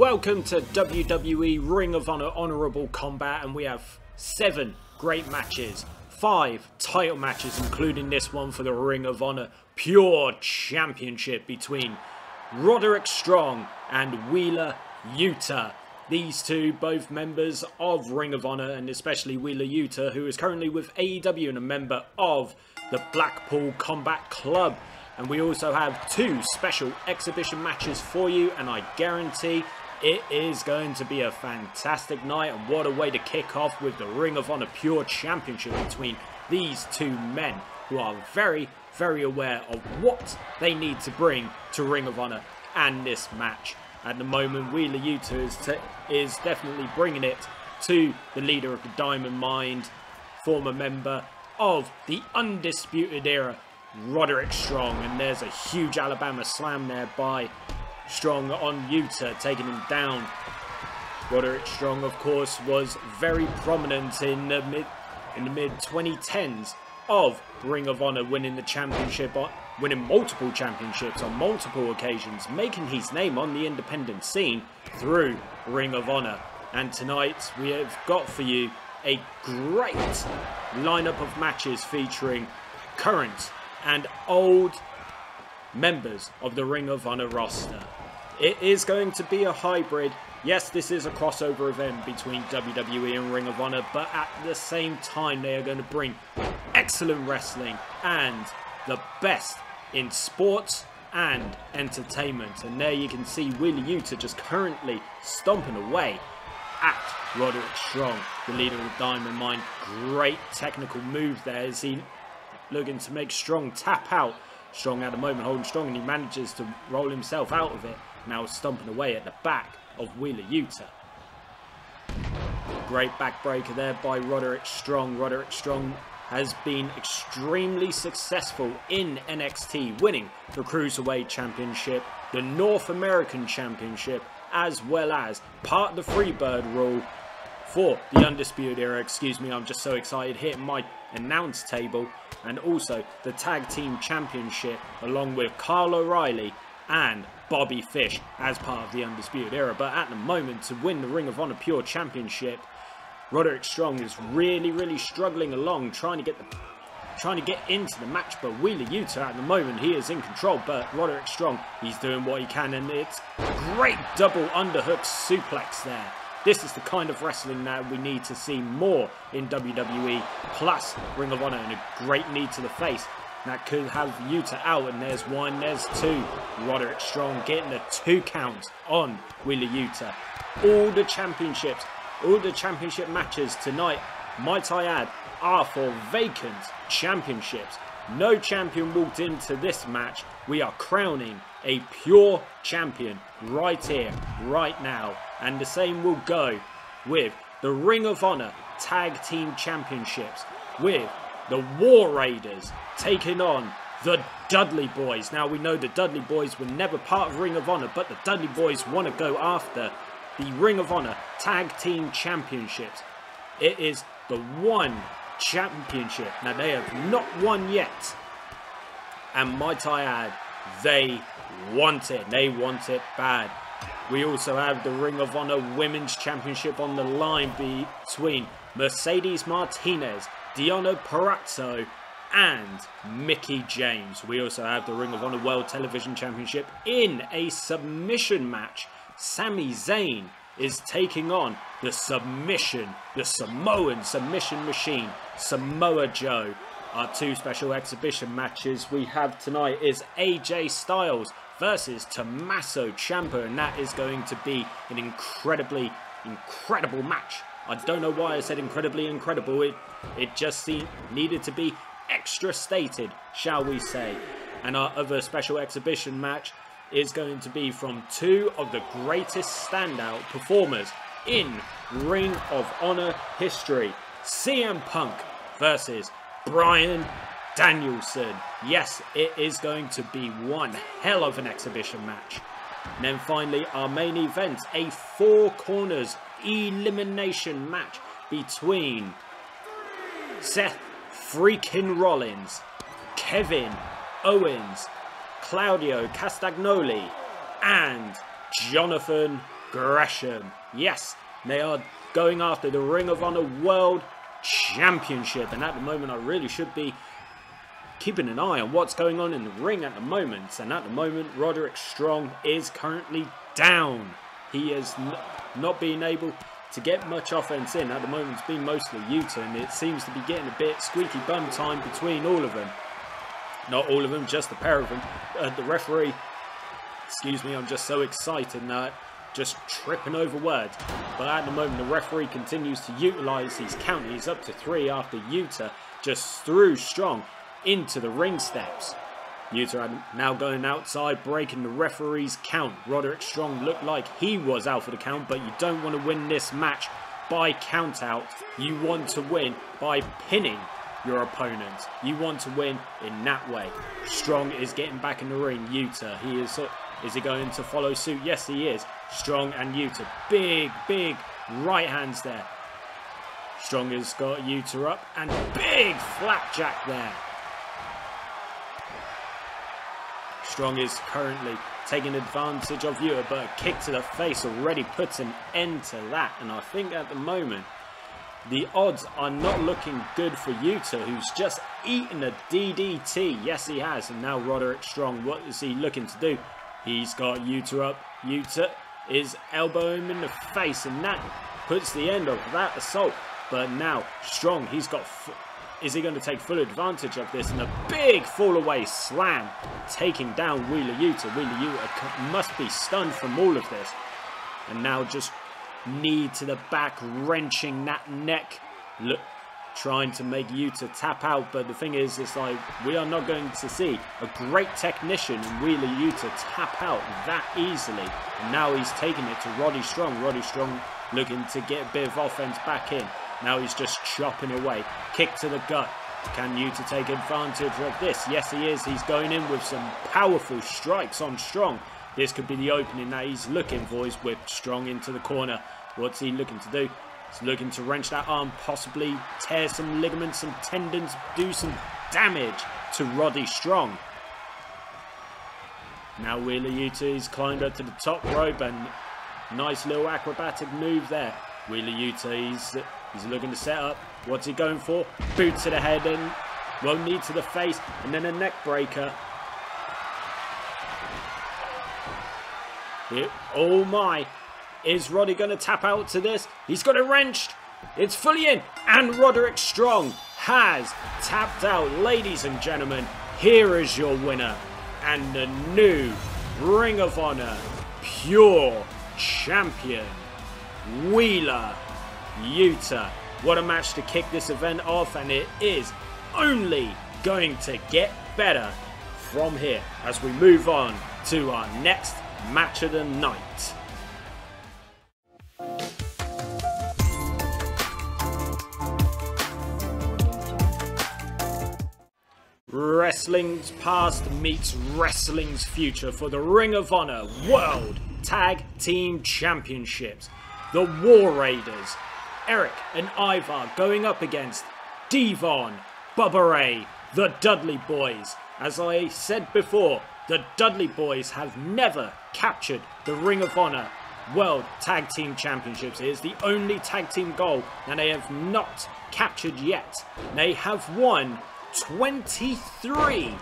Welcome to WWE Ring of Honor Honorable Combat, and we have 7 great matches, 5 title matches, including this one for the Ring of Honor Pure Championship between Roderick Strong and Wheeler Yuta. These two, both members of Ring of Honor, and especially Wheeler Yuta, who is currently with AEW and a member of the Blackpool Combat Club. And we also have 2 special exhibition matches for you, and I guarantee it is going to be a fantastic night. And what a way to kick off with the Ring of Honor Pure Championship between these two men who are very, very aware of what they need to bring to Ring of Honor and this match. At the moment, Wheeler Yuta is definitely bringing it to the leader of the Diamond Mine, former member of the Undisputed Era, Roderick Strong. And there's a huge Alabama slam there by Strong on Yuta, taking him down. Roderick Strong, of course, was very prominent in the mid-2010s of Ring of Honor, winning the championship on winning multiple championships on multiple occasions, making his name on the independent scene through Ring of Honor. And tonight we have got for you a great lineup of matches featuring current and old members of the Ring of Honor roster. It is going to be a hybrid. Yes, this is a crossover event between WWE and Ring of Honor, but at the same time they are going to bring excellent wrestling and the best in sports and entertainment. And there you can see Wheeler Yuta just currently stomping away at Roderick Strong, the leader of Diamond Mine. Great technical move there as he looking to make Strong tap out. Strong at the moment holding Strong, and he manages to roll himself out of it. Now stomping away at the back of Wheeler Yuta. Great backbreaker there by Roderick Strong. Roderick Strong has been extremely successful in NXT, winning the Cruiserweight Championship, the North American Championship, as well as part of the Freebird Rule for the Undisputed Era. Excuse me, I'm just so excited, hitting my announce table. And also the Tag Team Championship, along with Kyle O'Reilly and Bobby Fish as part of the Undisputed Era. But at the moment, to win the Ring of Honor Pure Championship, Roderick Strong is really struggling along, trying to get into the match. But Wheeler Yuta at the moment, he is in control. But Roderick Strong, he's doing what he can, and it's great double underhook suplex there. This is the kind of wrestling that we need to see more in WWE, plus Ring of Honor, and a great knee to the face that could have Yuta out. And there's one, there's two. Roderick Strong getting a 2 count on Wheeler Yuta. All the championships, all the championship matches tonight, might I add, are for vacant championships. No champion walked into this match. We are crowning a pure champion right here, right now. And the same will go with the Ring of Honor Tag Team Championships, with the War Raiders taking on the Dudley Boys. Now, we know the Dudley Boys were never part of Ring of Honor, but the Dudley Boys want to go after the Ring of Honor Tag Team Championships. It is the one championship now they have not won yet, and might I add, they want it. They want it bad. We also have the Ring of Honor Women's Championship on the line between Mercedes Martinez, Deonna Purazzo, and Mickie James. We also have the Ring of Honor World Television Championship in a submission match. Sami Zayn is taking on the Samoan submission machine, Samoa Joe. Our 2 special exhibition matches we have tonight is AJ Styles versus Tommaso Ciampa, and that is going to be an incredibly incredible match. I don't know why I said incredibly incredible. It just needed to be extra stated, shall we say. And our other special exhibition match is going to be from 2 of the greatest standout performers in Ring of Honor history. CM Punk versus Bryan Danielson. Yes, it is going to be one hell of an exhibition match. And then finally, our main event, a 4 corners elimination match between Seth freaking Rollins, Kevin Owens, Claudio Castagnoli, and Jonathan Gresham. Yes, they are going after the Ring of Honor World Championship. And at the moment, I really should be keeping an eye on what's going on in the ring at the moment. And at the moment, Roderick Strong is currently down. He is not being able to get much offense in. At the moment, it's been mostly Yuta, and it seems to be getting a bit squeaky bum time between all of them. Not all of them, just a pair of them. The referee, excuse me, I'm just so excited now, just tripping over words. But at the moment, the referee continues to utilize his count. He's up to 3 after Yuta just threw Strong into the ring steps. Yuta now going outside, breaking the referee's count. Roderick Strong looked like he was out for the count, but you don't want to win this match by count out. You want to win by pinning your opponent. You want to win in that way. Strong is getting back in the ring. Yuta, he is he going to follow suit? Yes, he is. Strong and Yuta, big right hands there. Strong has got Yuta up, and big flapjack there. Strong is currently taking advantage of Yuta, but a kick to the face already puts an end to that. And I think at the moment, the odds are not looking good for Yuta, who's just eaten a DDT. Yes, he has. And now Roderick Strong, what is he looking to do? He's got Yuta up. Yuta is elbowing him in the face, and that puts the end of that assault. But now Strong, he's got... Is he going to take full advantage of this? And a big fall-away slam, taking down Wheeler Yuta. Wheeler Yuta must be stunned from all of this. And now just knee to the back, wrenching that neck. Look, trying to make Yuta tap out. But the thing is, it's like, we are not going to see a great technician in Wheeler Yuta tap out that easily. And now he's taking it to Roddy Strong. Roddy Strong looking to get a bit of offense back in. Now he's just chopping away. Kick to the gut. Can Yuta take advantage of this? Yes, he is. He's going in with some powerful strikes on Strong. This could be the opening that he's looking for. He's whipped Strong into the corner. What's he looking to do? He's looking to wrench that arm, possibly tear some ligaments, some tendons, do some damage to Roddy Strong. Now Wheeler Yuta has climbed up to the top rope, and nice little acrobatic move there. Wheeler Yuta, he's looking to set up. What's he going for? Boot to the head, and well, knee to the face, and then a neck breaker. Here, oh my. Is Roddy going to tap out to this? He's got it wrenched. It's fully in. And Roderick Strong has tapped out. Ladies and gentlemen, here is your winner, and the new Ring of Honor Pure Champion, Wheeler Yuta. What a match to kick this event off, and it is only going to get better from here as we move on to our next match of the night. Wrestling's past meets wrestling's future for the Ring of Honor World Tag Team Championships. The War Raiders, Eric and Ivar, going up against D-Von, Bubba Ray, the Dudley Boys. As I said before, the Dudley Boys have never captured the Ring of Honor World Tag Team Championships. It is the only tag team gold that they have not captured yet. They have won 23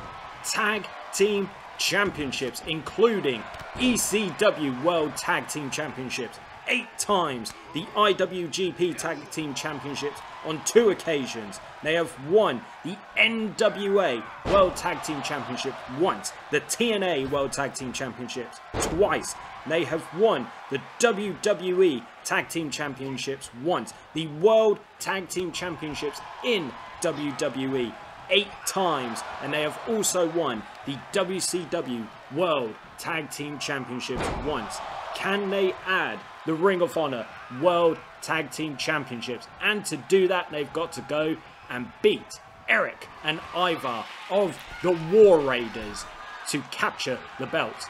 tag team championships, including ECW World Tag Team Championships 8 times, the IWGP Tag Team Championships on 2 occasions. They have won the NWA World Tag Team Championship once, the TNA World Tag Team Championships twice. They have won the WWE Tag Team Championships once, the World Tag Team Championships in WWE 8 times, and they have also won the WCW World Tag Team Championships once. Can they add the Ring of Honor World Tag Team Championships? And to do that, they've got to go and beat Eric and Ivar of the War Raiders to capture the belt.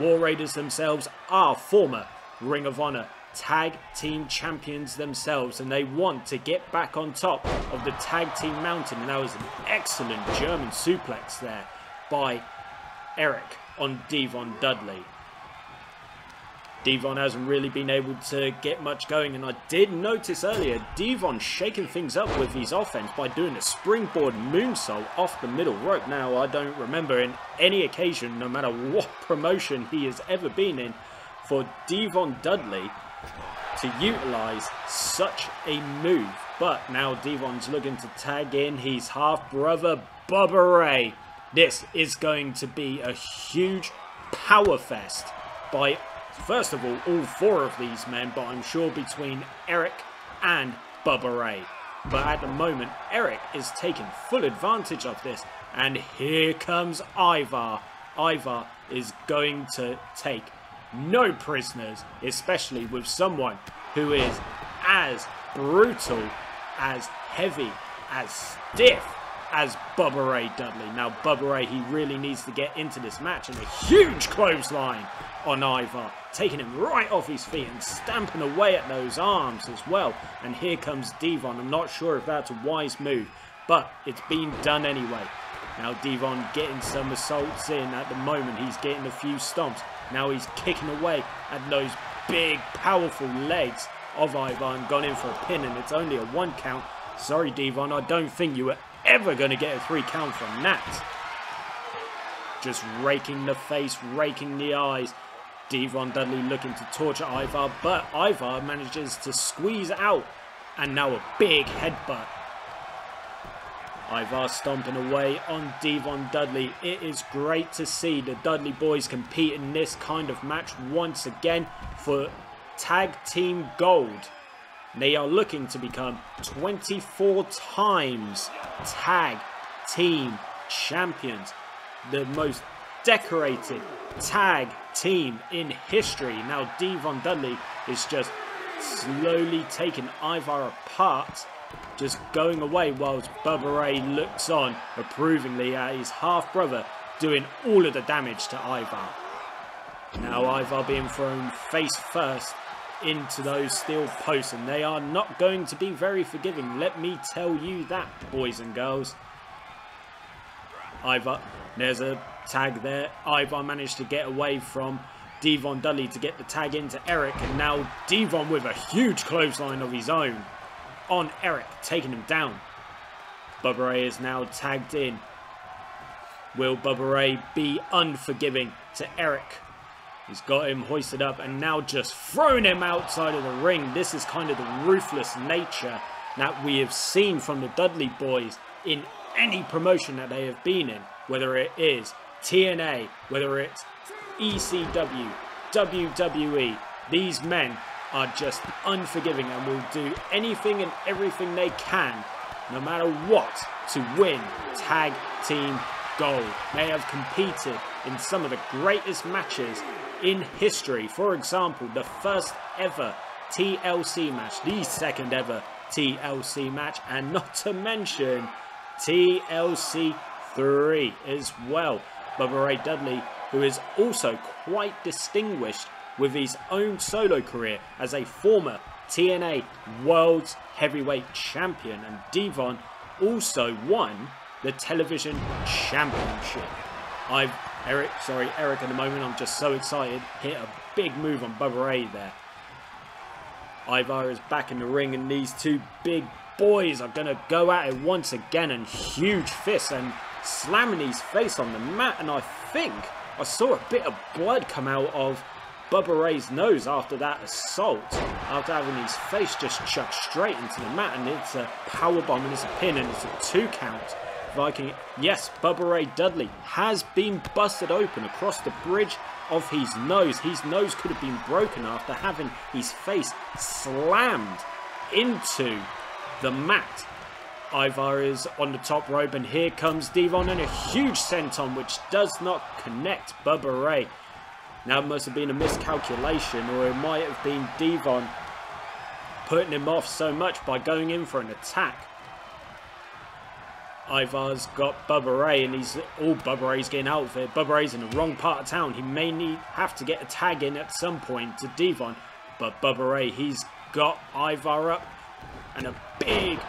War Raiders themselves are former Ring of Honor Tag Team Champions themselves, and they want to get back on top of the Tag Team Mountain. And that was an excellent German suplex there by Eric on D-Von Dudley. D-Von hasn't really been able to get much going, and I did notice earlier D-Von shaking things up with his offense by doing a springboard moonsault off the middle rope. Now, I don't remember in any occasion, no matter what promotion he has ever been in, for D-Von Dudley to utilize such a move. But now D-Von's looking to tag in his half-brother Bubba Ray. This is going to be a huge power fest by, first of all four of these men, but I'm sure between Eric and Bubba Ray. But at the moment, Eric is taking full advantage of this, and here comes Ivar. Ivar is going to take no prisoners, especially with someone who is as brutal, as heavy, as stiff as Bubba Ray Dudley. Now, Bubba Ray, he really needs to get into this match, and a huge clothesline on Ivar, taking him right off his feet and stamping away at those arms as well. And here comes D-Von. I'm not sure if that's a wise move, but it's being done anyway. Now D-Von getting some assaults in at the moment. He's getting a few stomps. Now he's kicking away at those big, powerful legs of Ivar and gone in for a pin, and it's only a 1 count. Sorry, D-Von, I don't think you were ever going to get a 3 count from that. Just raking the face, raking the eyes. D-Von Dudley looking to torture Ivar, but Ivar manages to squeeze out, and now a big headbutt. Ivar stomping away on D-Von Dudley. It is great to see the Dudley Boys compete in this kind of match once again for tag team gold. They are looking to become 24 times tag team champions, the most decorated tag team in history. Now D-Von Dudley is just slowly taking Ivar apart, just going away, whilst Bubba Ray looks on approvingly at his half-brother doing all of the damage to Ivar. Now Ivar being thrown face first into those steel posts, and they are not going to be very forgiving, let me tell you that, boys and girls. Ivar, there's a tag there. Ivar managed to get away from D-Von Dudley to get the tag into Eric, and now D-Von with a huge clothesline of his own on Eric, taking him down. Bubba Ray is now tagged in. Will Bubba Ray be unforgiving to Eric? He's got him hoisted up and now just thrown him outside of the ring. This is kind of the ruthless nature that we have seen from the Dudley Boys in any promotion that they have been in, whether it is TNA, whether it's ECW, WWE. These men are just unforgiving and will do anything and everything they can, no matter what, to win tag team gold. They have competed in some of the greatest matches in history. For example, the first ever TLC match, the second ever TLC match, and not to mention TLC 3 as well. Bubba Ray Dudley, who is also quite distinguished with his own solo career as a former TNA World's Heavyweight Champion, and D-Von also won the Television Championship. Eric at the moment, I'm just so excited, hit a big move on Bubba Ray there. Ivar is back in the ring, and these two big boys are going to go at it once again, and huge fists and slamming his face on the mat, and I think I saw a bit of blood come out of Bubba Ray's nose after that assault, after having his face just chucked straight into the mat. And it's a powerbomb, and it's a pin, and it's a 2 count. Viking, yes, Bubba Ray Dudley has been busted open across the bridge of his nose. His nose could have been broken after having his face slammed into the mat. Ivar is on the top rope, and here comes D-Von and a huge senton which does not connect Bubba Ray. Now it must have been a miscalculation, or it might have been D-Von putting him off so much by going in for an attack. Ivar's got Bubba Ray, and he's Bubba Ray's getting out of it. Bubba Ray's in the wrong part of town. He may have to get a tag in at some point to D-Von, but Bubba Ray, he's got Ivar up, and a big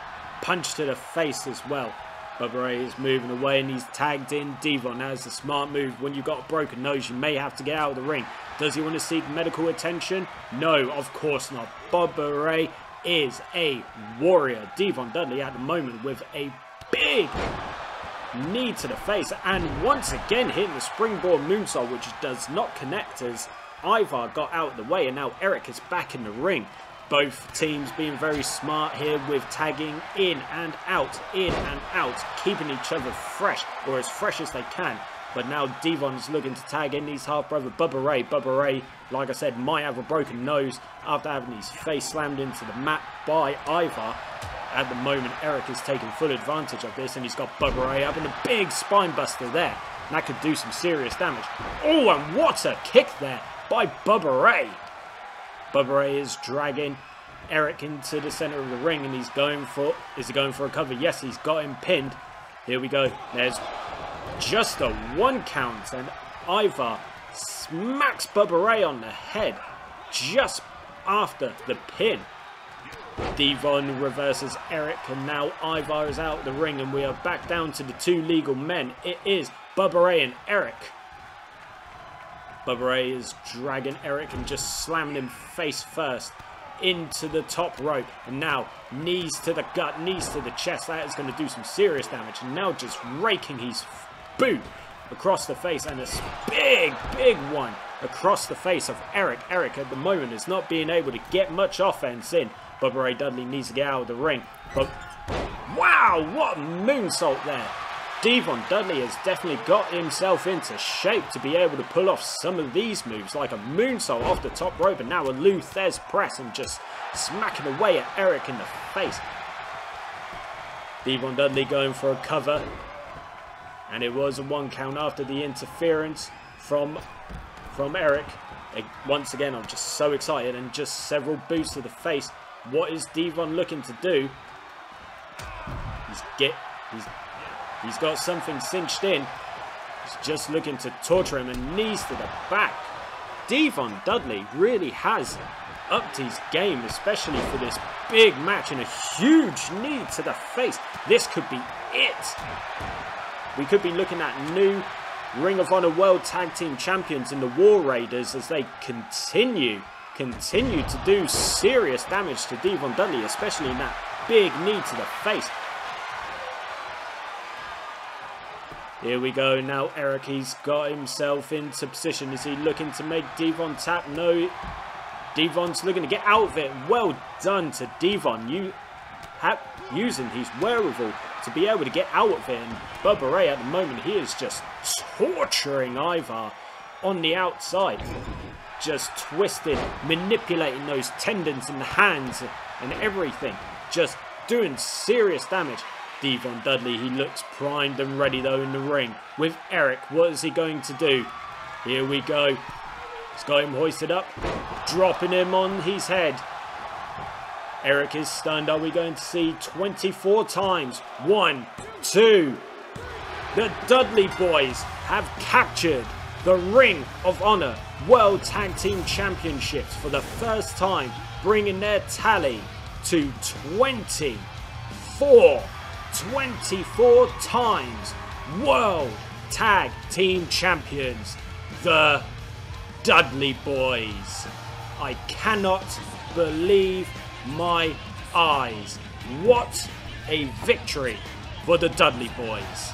punch to the face as well. Bubba Ray is moving away and he's tagged in. D-Von, that is a smart move. When you've got a broken nose, you may have to get out of the ring. Does he want to seek medical attention? No, of course not. Bubba Ray is a warrior. D-Von Dudley at the moment with a big knee to the face. And once again hitting the springboard moonsault, which does not connect as Ivar got out of the way. And now Eric is back in the ring. Both teams being very smart here with tagging in and out, keeping each other fresh, or as fresh as they can. But now D-Von's looking to tag in his half-brother Bubba Ray. Bubba Ray, like I said, might have a broken nose after having his face slammed into the mat by Ivar. At the moment, Eric is taking full advantage of this, and he's got Bubba Ray up in a big spine buster there. And that could do some serious damage. Oh, and what a kick there by Bubba Ray! Bubba Ray is dragging Eric into the centre of the ring, and he's going for, is he going for a cover? Yes, he's got him pinned. Here we go. There's just a one count, and Ivar smacks Bubba Ray on the head just after the pin. D-Von reverses Eric, and now Ivar is out of the ring, and we are back down to the two legal men. It is Bubba Ray and Eric. Bubba Ray is dragging Eric and just slamming him face first into the top rope. And now knees to the gut, knees to the chest. That is going to do some serious damage. And now just raking his boot across the face, and a big, big one across the face of Eric. Eric at the moment is not being able to get much offense in. Bubba Ray Dudley needs to get out of the ring. But wow, what a moonsault there. D-Von Dudley has definitely got himself into shape to be able to pull off some of these moves, like a moonsault off the top rope, and now a Luthes press and just smacking away at Eric in the face. D-Von Dudley going for a cover, and it was a one count after the interference from Eric. Once again, I'm just so excited, and just several boots to the face. What is D-Von looking to do? He's got something cinched in. He's just looking to torture him, and knees to the back. D-Von Dudley really has upped his game, especially for this big match, and a huge knee to the face. This could be it. We could be looking at new Ring of Honor World Tag Team Champions in the War Raiders as they continue to do serious damage to D-Von Dudley, especially in that big knee to the face. Here we go, now Eric, he's got himself into position. Is he looking to make D-Von tap? No, D-Von's looking to get out of it. Well done to D-Von, using his wherewithal to be able to get out of it. And Bubba Ray at the moment, he is just torturing Ivar on the outside. Just twisting, manipulating those tendons in the hands and everything. Just doing serious damage. D-Von Dudley, he looks primed and ready though in the ring with Eric. What is he going to do? Here we go. He's got him hoisted up, dropping him on his head. Eric is stunned. Are we going to see 24 times? 1, 2. The Dudley Boys have captured the Ring of Honor World Tag Team Championships for the first time, bringing their tally to 24. 24 times World Tag Team Champions, the Dudley Boys. I cannot believe my eyes. What a victory for the Dudley Boys.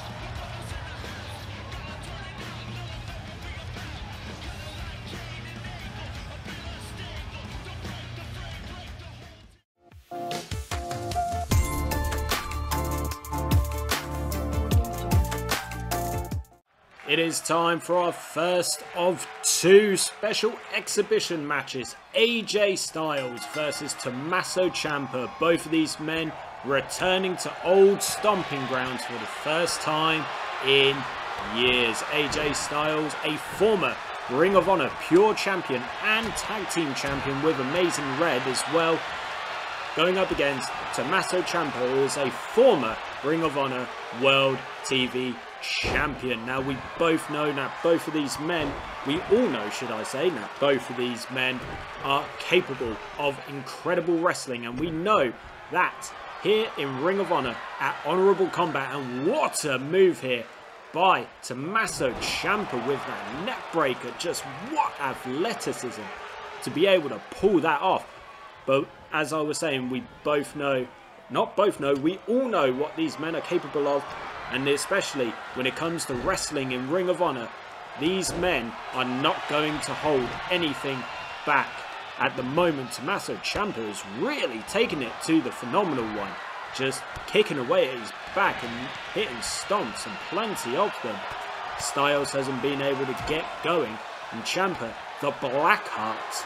It is time for our first of two special exhibition matches. AJ Styles versus Tommaso Ciampa. Both of these men returning to old stomping grounds for the first time in years. AJ Styles, a former Ring of Honor Pure Champion and Tag Team Champion with Amazing Red as well, going up against Tommaso Ciampa, who is a former Ring of Honor World TV Champion. Now we both know that both of these men, we all know, should I say, that both of these men are capable of incredible wrestling, and we know that here in Ring of Honor at Honorable Combat. And what a move here by Tommaso Ciampa with that neck breaker. Just what athleticism to be able to pull that off. But as I was saying, we all know what these men are capable of, and especially when it comes to wrestling in Ring of Honor, these men are not going to hold anything back. At the moment, Tommaso Ciampa is really taking it to the phenomenal one, just kicking away at his back and hitting stomps, and plenty of them. Styles hasn't been able to get going, and Ciampa, the Blackheart,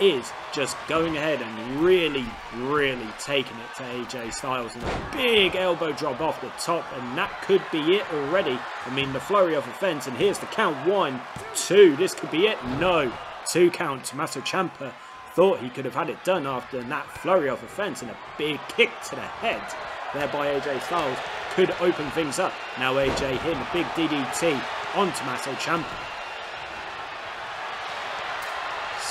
is just going ahead and really taking it to AJ Styles. And a big elbow drop off the top, and that could be it already. I mean, the flurry of offense, and here's the count. 1, 2, this could be it. No, 2 count. Tommaso Ciampa thought he could have had it done after that flurry of offense, and a big kick to the head there by AJ Styles could open things up. Now AJ hitting a big DDT on Tommaso Ciampa.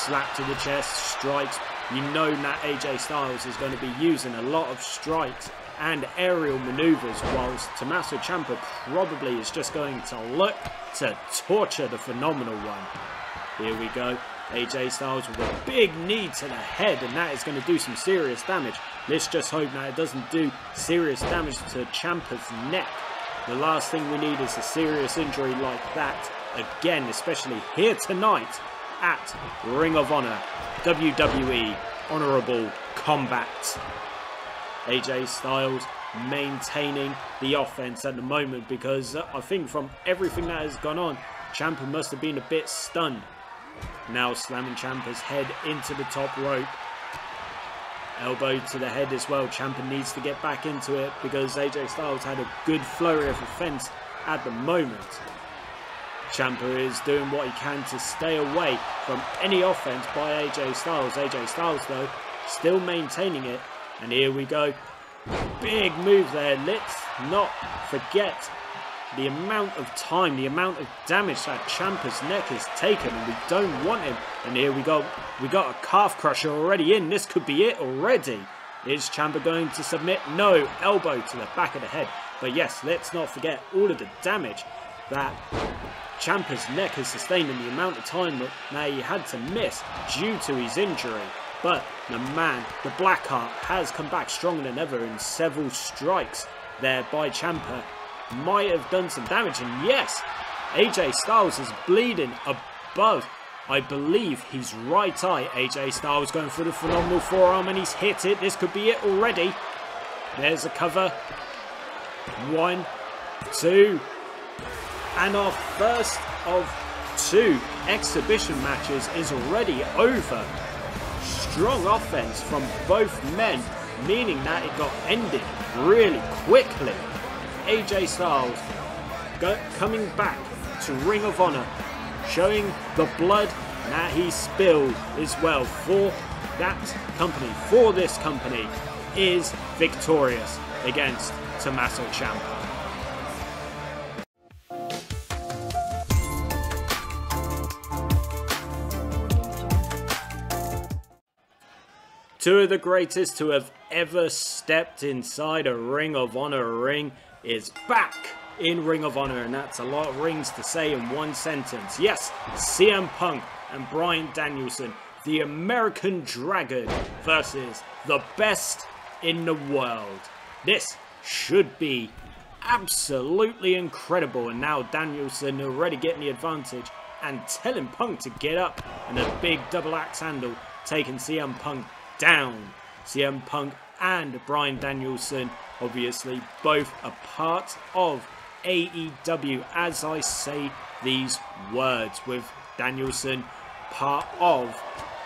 Slap to the chest, strikes. You know that AJ Styles is going to be using a lot of strikes and aerial maneuvers, whilst Tommaso Ciampa probably is just going to look to torture the phenomenal one. Here we go. AJ Styles with a big knee to the head, and that is going to do some serious damage. Let's just hope that it doesn't do serious damage to Ciampa's neck. The last thing we need is a serious injury like that again, especially here tonight at Ring of Honor, WWE Honorable Combat. AJ Styles maintaining the offense at the moment, because I think from everything that has gone on, Ciampa must have been a bit stunned. Now slamming Ciampa's head into the top rope. Elbow to the head as well. Ciampa needs to get back into it, because AJ Styles had a good flurry of offense at the moment. Ciampa is doing what he can to stay away from any offense by AJ Styles. AJ Styles, though, still maintaining it. And here we go. Big move there. Let's not forget the amount of time, the amount of damage that Ciampa's neck is taken, and we don't want him. And here we go. We got a calf crusher already in. This could be it already. Is Ciampa going to submit? No. Elbow to the back of the head. But yes, let's not forget all of the damage that Ciampa's neck has sustained, in the amount of time that he had to miss due to his injury. But the man, the Blackheart, has come back stronger than ever, in several strikes there by Ciampa might have done some damage. And yes, AJ Styles is bleeding above, I believe, his right eye. AJ Styles going for the phenomenal forearm, and he's hit it. This could be it already. There's a cover. 1, 2. And our first of 2 exhibition matches is already over. Strong offense from both men, meaning that it got ended really quickly. AJ Styles coming back to Ring of Honor, showing the blood that he spilled as well for that company, for this company, is victorious against Tommaso Ciampa. Two of the greatest to have ever stepped inside a Ring of Honor ring is back in Ring of Honor, and that's a lot of rings to say in one sentence. Yes, CM Punk and Bryan Danielson, the American Dragon versus the best in the world. This should be absolutely incredible, and now Danielson already getting the advantage and telling Punk to get up, and a big double axe handle taking CM Punk down. CM Punk and Bryan Danielson, obviously, both a part of AEW as I say these words, with Danielson part of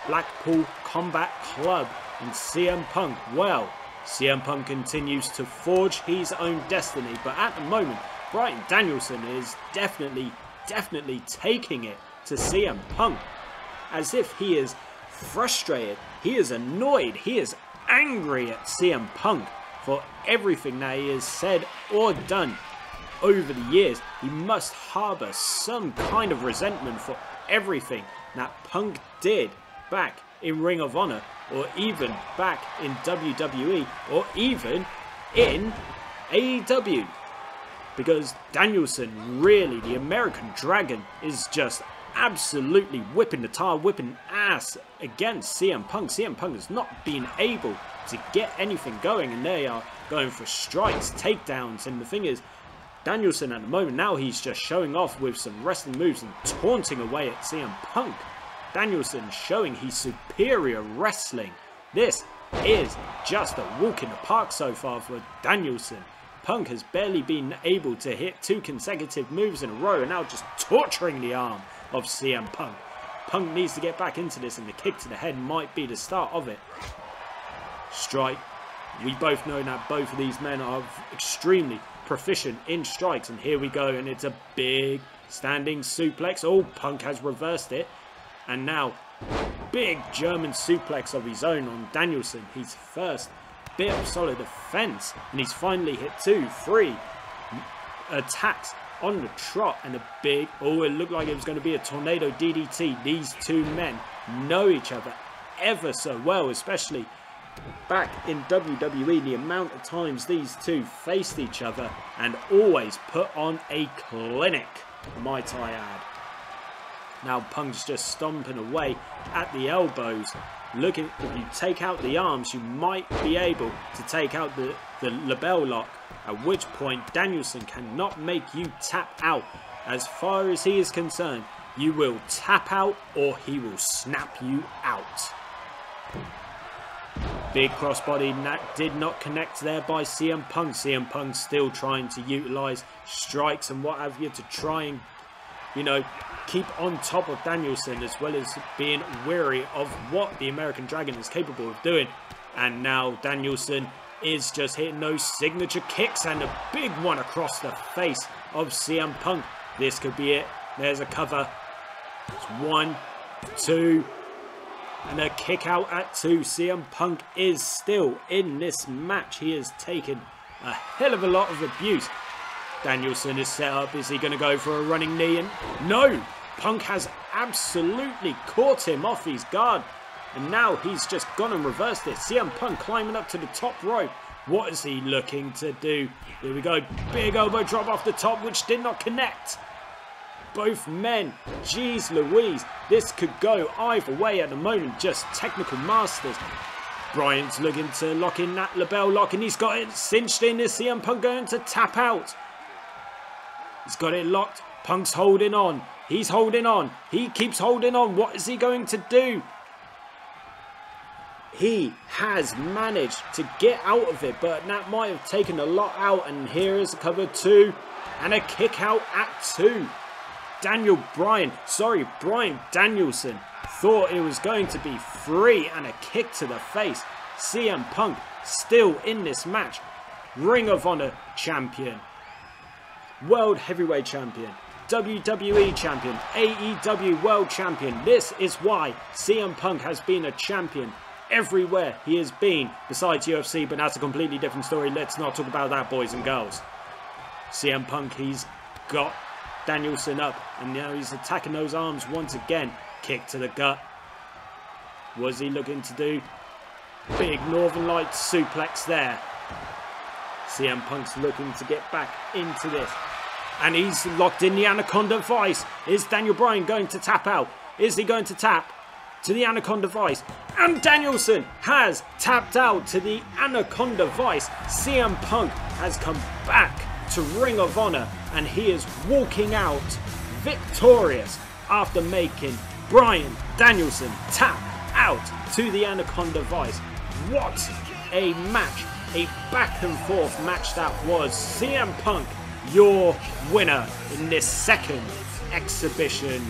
Blackpool Combat Club, and CM Punk, well, CM Punk continues to forge his own destiny, but at the moment, Bryan Danielson is definitely taking it to CM Punk, as if he is frustrated, he is annoyed, he is angry at CM Punk for everything that he has said or done over the years. He must harbour some kind of resentment for everything that Punk did back in Ring of Honor, or even back in WWE, or even in AEW. Because Danielson, really, the American Dragon, is just absolutely whipping the tar, whipping ass against CM Punk. CM Punk has not been able to get anything going, and they are going for strikes, takedowns, and the thing is, Danielson at the moment, now he's just showing off with some wrestling moves and taunting away at CM Punk. Danielson showing he's superior wrestling. This is just a walk in the park so far for Danielson. Punk has barely been able to hit two consecutive moves in a row and now just torturing the arm of CM Punk. Punk needs to get back into this, and the kick to the head might be the start of it. Strike. We both know that both of these men are extremely proficient in strikes, and here we go, and it's a big standing suplex. Oh, Punk has reversed it, and now big German suplex of his own on Danielson. His first bit of solid offense, and he's finally hit 2, 3 attacks on the trot, and a big, oh, it looked like it was going to be a tornado DDT. These two men know each other ever so well, especially back in WWE, the amount of times these two faced each other and always put on a clinic, might I add. Now Punk's just stomping away at the elbows. Looking, if you take out the arms, you might be able to take out the label lock, at which point Danielson cannot make you tap out. As far as he is concerned, you will tap out or he will snap you out. Big crossbody, that did not connect there by CM Punk. CM Punk still trying to utilise strikes and what have you to try and, you know, keep on top of Danielson, as well as being wary of what the American Dragon is capable of doing. And now Danielson is just hitting those signature kicks and a big one across the face of CM Punk. This could be it. There's a cover. It's 1, 2... and a kick out at 2. CM Punk is still in this match. He has taken a hell of a lot of abuse. Danielson is set up. Is he going to go for a running knee? And no! Punk has absolutely caught him off his guard. And now he's just gone and reversed it. CM Punk climbing up to the top rope. What is he looking to do? Here we go. Big elbow drop off the top, which did not connect. Both men, jeez Louise, this could go either way at the moment, just technical masters. Bryan's looking to lock in that label lock, and he's got it cinched in. Is CM Punk going to tap out? He's got it locked. Punk's holding on. He's holding on. He keeps holding on. What is he going to do? He has managed to get out of it, but that might have taken a lot out. And here is a cover 2 and a kick out at 2. Bryan Danielson thought it was going to be 3 and a kick to the face. CM Punk still in this match. Ring of Honor champion, World Heavyweight champion, WWE champion, AEW World champion. This is why CM Punk has been a champion everywhere he has been besides UFC, but that's a completely different story. Let's not talk about that, boys and girls. CM Punk, he's got Danielson up, and now he's attacking those arms once again. Kick to the gut. What is he looking to do? Big Northern Lights suplex there. CM Punk's looking to get back into this, and he's locked in the Anaconda Vice. Is Daniel Bryan going to tap out? Is he going to tap to the Anaconda Vice? And Danielson has tapped out to the Anaconda Vice. CM Punk has come back to Ring of Honor, and he is walking out victorious after making Bryan Danielson tap out to the Anaconda Vice. What a match, a back and forth match that was. CM Punk, your winner in this second exhibition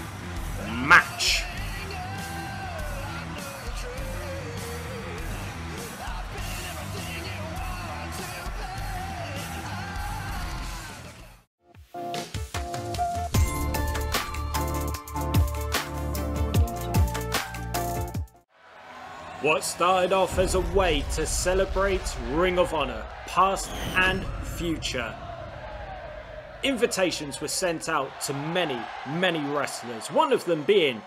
match. What started off as a way to celebrate Ring of Honor, past and future. Invitations were sent out to many, many wrestlers, one of them being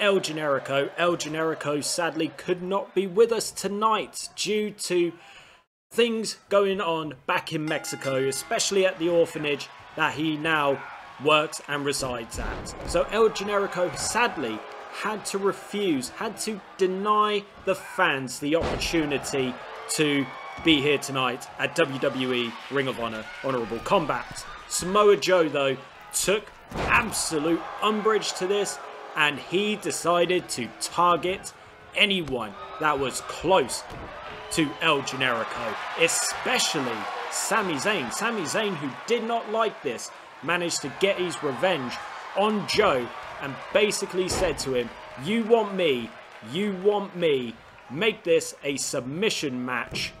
El Generico. El Generico sadly could not be with us tonight due to things going on back in Mexico, especially at the orphanage that he now works and resides at. So El Generico sadly had to refuse, had to deny the fans the opportunity to be here tonight at WWE Ring of Honor Honorable Combat. Samoa Joe, though, took absolute umbrage to this, and he decided to target anyone that was close to El Generico, especially Sami Zayn. Sami Zayn, who did not like this, managed to get his revenge on Joe and basically said to him, "You want me, you want me, make this a submission match,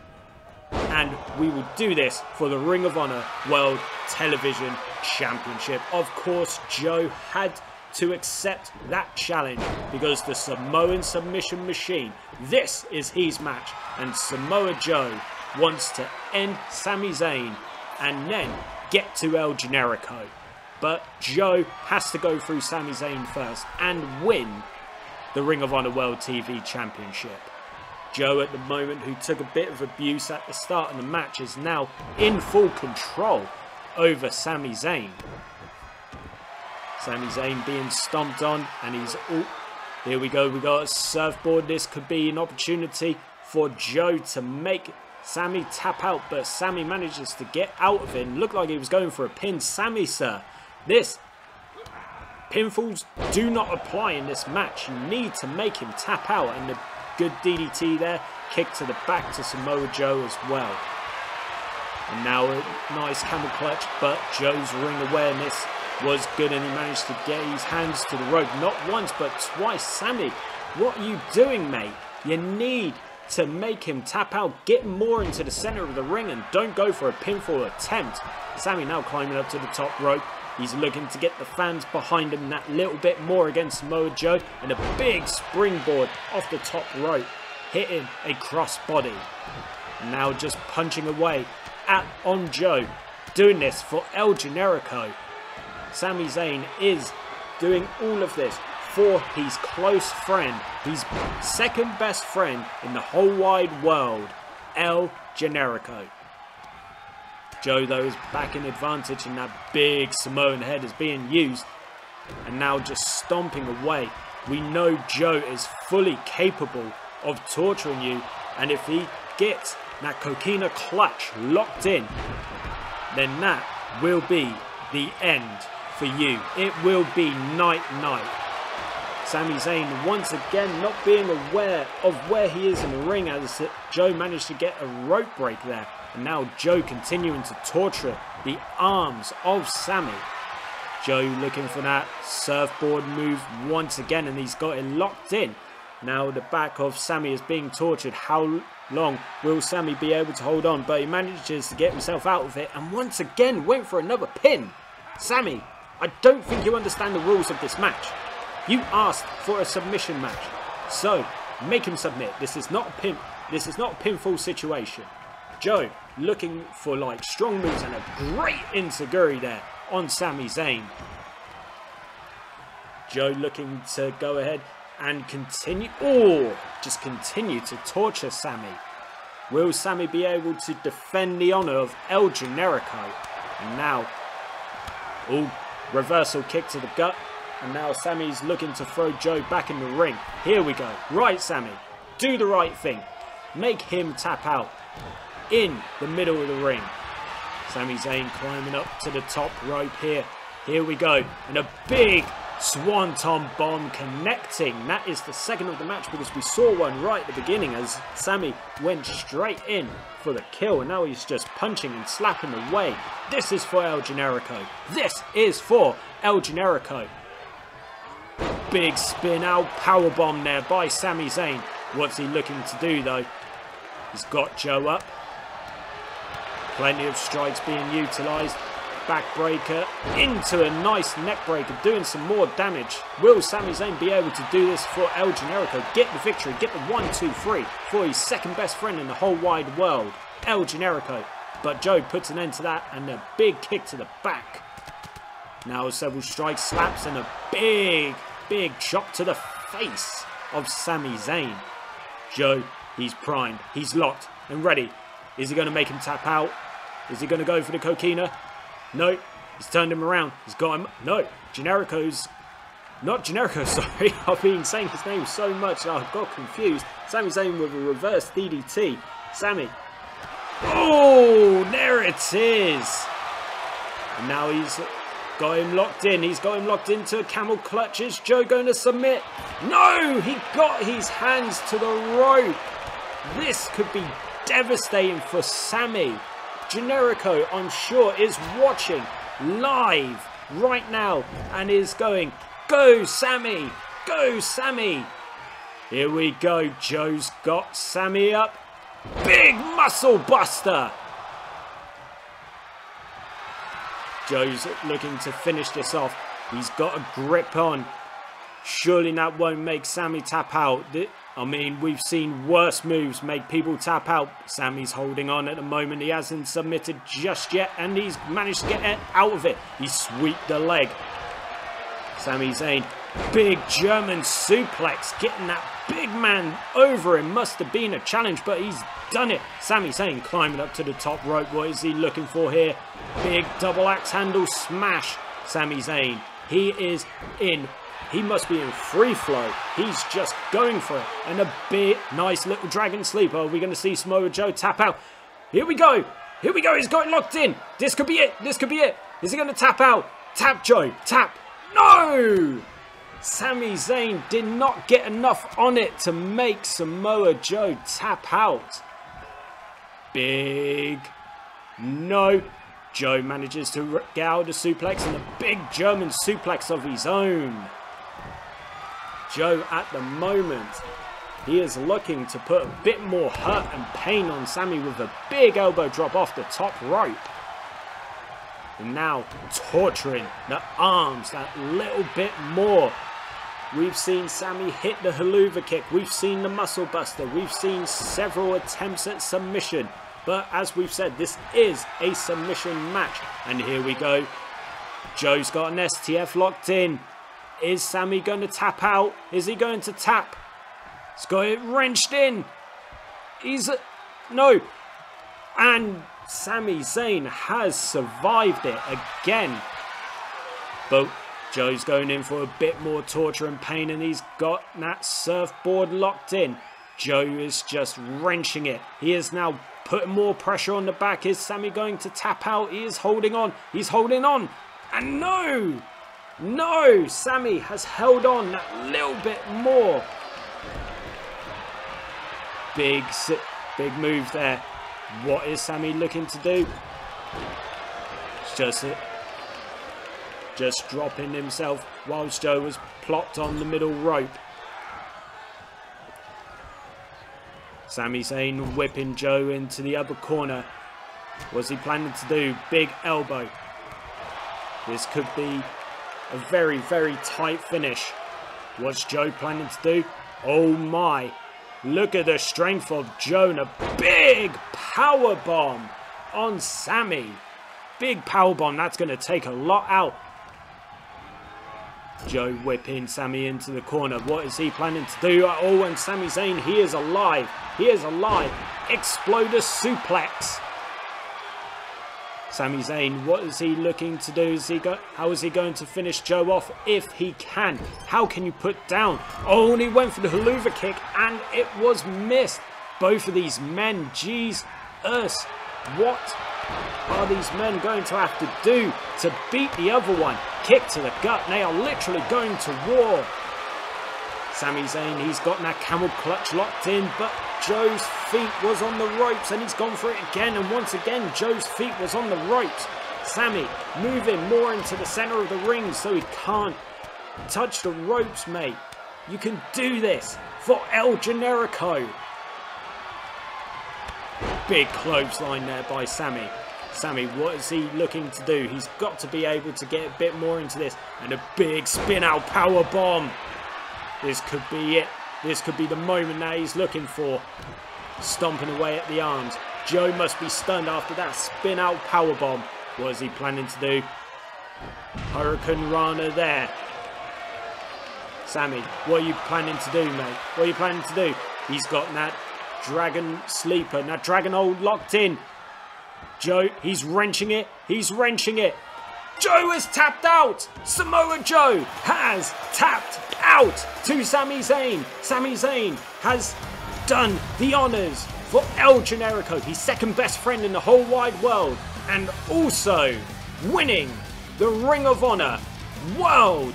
and we will do this for the Ring of Honor World Television Championship." Of course, Joe had to accept that challenge because the Samoan submission machine, this is his match, and Samoa Joe wants to end Sami Zayn and then get to El Generico. But Joe has to go through Sami Zayn first and win the Ring of Honor World TV Championship. Joe, at the moment, who took a bit of abuse at the start of the match, is now in full control over Sami Zayn. Sami Zayn being stomped on, and he's... Oh, here we go, we got a surfboard. This could be an opportunity for Joe to make Sami tap out, but Sami manages to get out of it. Looked like he was going for a pin. Sami, sir, this... pinfalls do not apply in this match. You need to make him tap out, and the good DDT there, kick to the back to Samoa Joe as well. And now a nice camel clutch, but Joe's ring awareness was good and he managed to get his hands to the rope. Not once, but twice. Sami, what are you doing, mate? You need to make him tap out, get more into the centre of the ring and don't go for a pinfall attempt. Sami now climbing up to the top rope. He's looking to get the fans behind him that little bit more against Samoa Joe, and a big springboard off the top rope, hitting a crossbody. Now just punching away on Joe, doing this for El Generico. Sami Zayn is doing all of this for his close friend, his second best friend in the whole wide world, El Generico. Joe, though, is back in advantage, and that big Samoan head is being used and now just stomping away. We know Joe is fully capable of torturing you, and if he gets that coquina clutch locked in, then that will be the end for you. It will be night-night. Sami Zayn once again not being aware of where he is in the ring as Joe managed to get a rope break there. And now Joe continuing to torture the arms of Sami. Joe looking for that surfboard move once again, and he's got it locked in. Now the back of Sami is being tortured. How long will Sami be able to hold on? But he manages to get himself out of it and once again went for another pin. Sami, I don't think you understand the rules of this match. You asked for a submission match, so make him submit. This is not a pin. This is not a pinfall situation. Joe looking for like strong moves and a great enziguri there on Sami Zayn. Joe looking to go ahead and continue. Oh, just continue to torture Sami. Will Sami be able to defend the honor of El Generico? And now, oh, reversal kick to the gut. And now Sami's looking to throw Joe back in the ring. Here we go. Right, Sami. Do the right thing. Make him tap out in the middle of the ring. Sami Zayn climbing up to the top rope here. Here we go. And a big swanton bomb connecting. That is the second of the match because we saw one right at the beginning as Sami went straight in for the kill. And now he's just punching and slapping away. This is for El Generico. This is for El Generico. Big spin out powerbomb there by Sami Zayn. What's he looking to do, though? He's got Joe up. Plenty of strikes being utilised. Backbreaker into a nice neckbreaker, doing some more damage. Will Sami Zayn be able to do this for El Generico? Get the victory, get the 1-2-3 for his second best friend in the whole wide world, El Generico. But Joe puts an end to that, and a big kick to the back. Now several strikes, slaps, and a big chop to the face of Sami Zayn. Joe, he's primed, he's locked and ready. Is he going to make him tap out? Is he going to go for the coquina? No, he's turned him around, he's got him. No, Generico's, not Generico, sorry, I've been saying his name so much that I've got confused. Sami Zayn with a reverse DDT. Sami. Oh, there it is. And now he's got him locked in. He's got him locked into camel clutches. Joe going to submit. No, he got his hands to the rope. This could be devastating for Sami. Generico, I'm sure, is watching live right now and is going, go Sami, go Sami. Here we go. Joe's got Sami up. Big muscle buster. Joe's looking to finish this off. He's got a grip on. Surely that won't make Sami tap out. I mean, we've seen worse moves make people tap out. Sami's holding on at the moment. He hasn't submitted just yet, and he's managed to get out of it. He sweeped the leg. Sami Zayn, big German suplex, getting that big man over him. Must have been a challenge, but he's done it. Sami Zayn climbing up to the top rope. What is he looking for here? Big double axe handle smash. Sami Zayn, he is in. He must be in free flow. He's just going for it. And a big, nice little dragon sleeper. Are we going to see Samoa Joe tap out? Here we go. Here we go. He's got it locked in. This could be it. This could be it. Is he going to tap out? Tap, Joe. Tap. No! Sami Zayn did not get enough on it to make Samoa Joe tap out. Big. No. Joe manages to get out a suplex and a big German suplex of his own. Joe at the moment, he is looking to put a bit more hurt and pain on Sami with a big elbow drop off the top rope. And now torturing the arms that little bit more. We've seen Sami hit the haluva kick. We've seen the muscle buster. We've seen several attempts at submission. But as we've said, this is a submission match. And here we go. Joe's got an STF locked in. Is Sami going to tap out? Is he going to tap? He's got it wrenched in. No. And Sami Zayn has survived it again. But Joe's going in for a bit more torture and pain, and he's got that surfboard locked in. Joe is just wrenching it. He is now putting more pressure on the back. Is Sami going to tap out? He is holding on. He's holding on. And no! No, Sami has held on that little bit more. Big move there. What is Sami looking to do? Just dropping himself whilst Joe was plopped on the middle rope. Sami Zayn whipping Joe into the other corner. What's he planning to do? Big elbow. This could be a very, very tight finish. What's Joe planning to do? Oh my. Look at the strength of Joe and a big power bomb on Sami. Big power bomb. That's going to take a lot out. Joe whipping Sami into the corner. What is he planning to do? Oh, and Sami Zayn, he is alive. He is alive. Exploder suplex. Sami Zayn, what is he looking to do? How is he going to finish Joe off if he can? How can you put down? Oh, and he went for the haluva kick and it was missed. Both of these men, jeez, us. What are these men going to have to do to beat the other one? Kick to the gut. They are literally going to war. Sami Zayn, he's got that camel clutch locked in, but Joe's feet was on the ropes and he's gone for it again, and once again Joe's feet was on the ropes. Sami moving more into the center of the ring so he can't touch the ropes, mate. You can do this for El Generico. Big clothesline there by Sami. Sami, what is he looking to do? He's got to be able to get a bit more into this, and a big spin out power bomb. This could be it. This could be the moment that he's looking for. Stomping away at the arms. Joe must be stunned after that spin-out powerbomb. What is he planning to do? Hurricane Rana there. Sammy, what are you planning to do, mate? What are you planning to do? He's got that dragon sleeper. Now, dragon hold locked in. Joe, he's wrenching it. He's wrenching it. Joe has tapped out. Samoa Joe has tapped out to Sami Zayn. Sami Zayn has done the honours for El Generico, his second best friend in the whole wide world, and also winning the Ring of Honor World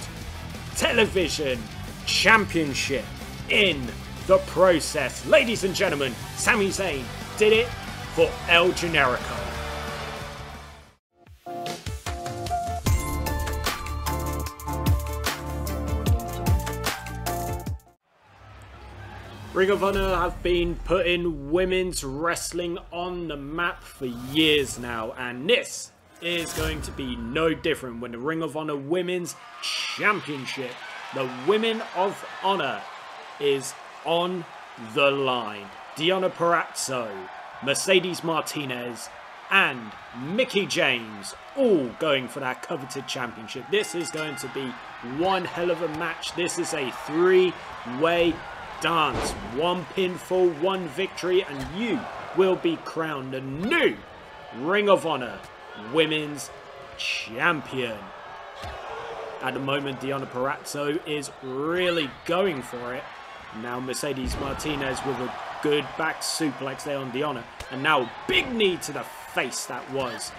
Television Championship in the process. Ladies and gentlemen, Sami Zayn did it for El Generico. Ring of Honor have been putting women's wrestling on the map for years now, and this is going to be no different when the Ring of Honor Women's Championship, the Women of Honor, is on the line. Deonna Purazzo, Mercedes Martinez, and Mickie James all going for that coveted championship. This is going to be one hell of a match. This is a three-way dance. One pinfall, one victory, and you will be crowned the new Ring of Honor Women's Champion. At the moment, Deonna Purazzo is really going for it. Now Mercedes Martinez with a good back suplex there on Deonna, and now big knee to the face. That was.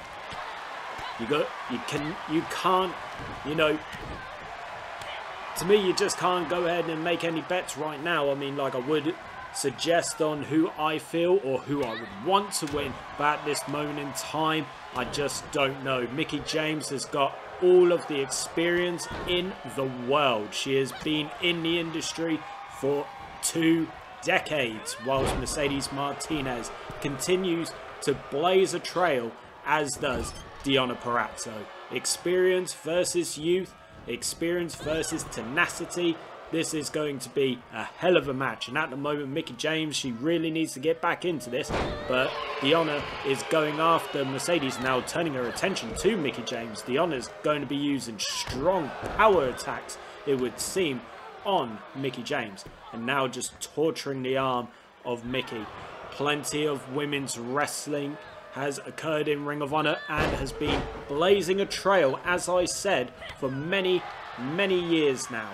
To me, you just can't go ahead and make any bets right now. I mean, like, I would suggest on who I feel or who I would want to win, but at this moment in time, I just don't know. Mickie James has got all of the experience in the world. She has been in the industry for 2 decades, whilst Mercedes Martinez continues to blaze a trail, as does Deonna Purazzo. Experience versus youth. Experience versus tenacity. This is going to be a hell of a match, and at the moment Mickie James, she really needs to get back into this, but Deonna is going after Mercedes, now turning her attention to Mickie James. Deonna's going to be using strong power attacks, it would seem, on Mickie James, and now just torturing the arm of Mickie. Plenty of women's wrestling has occurred in Ring of Honor and has been blazing a trail, as I said, for many, many years now.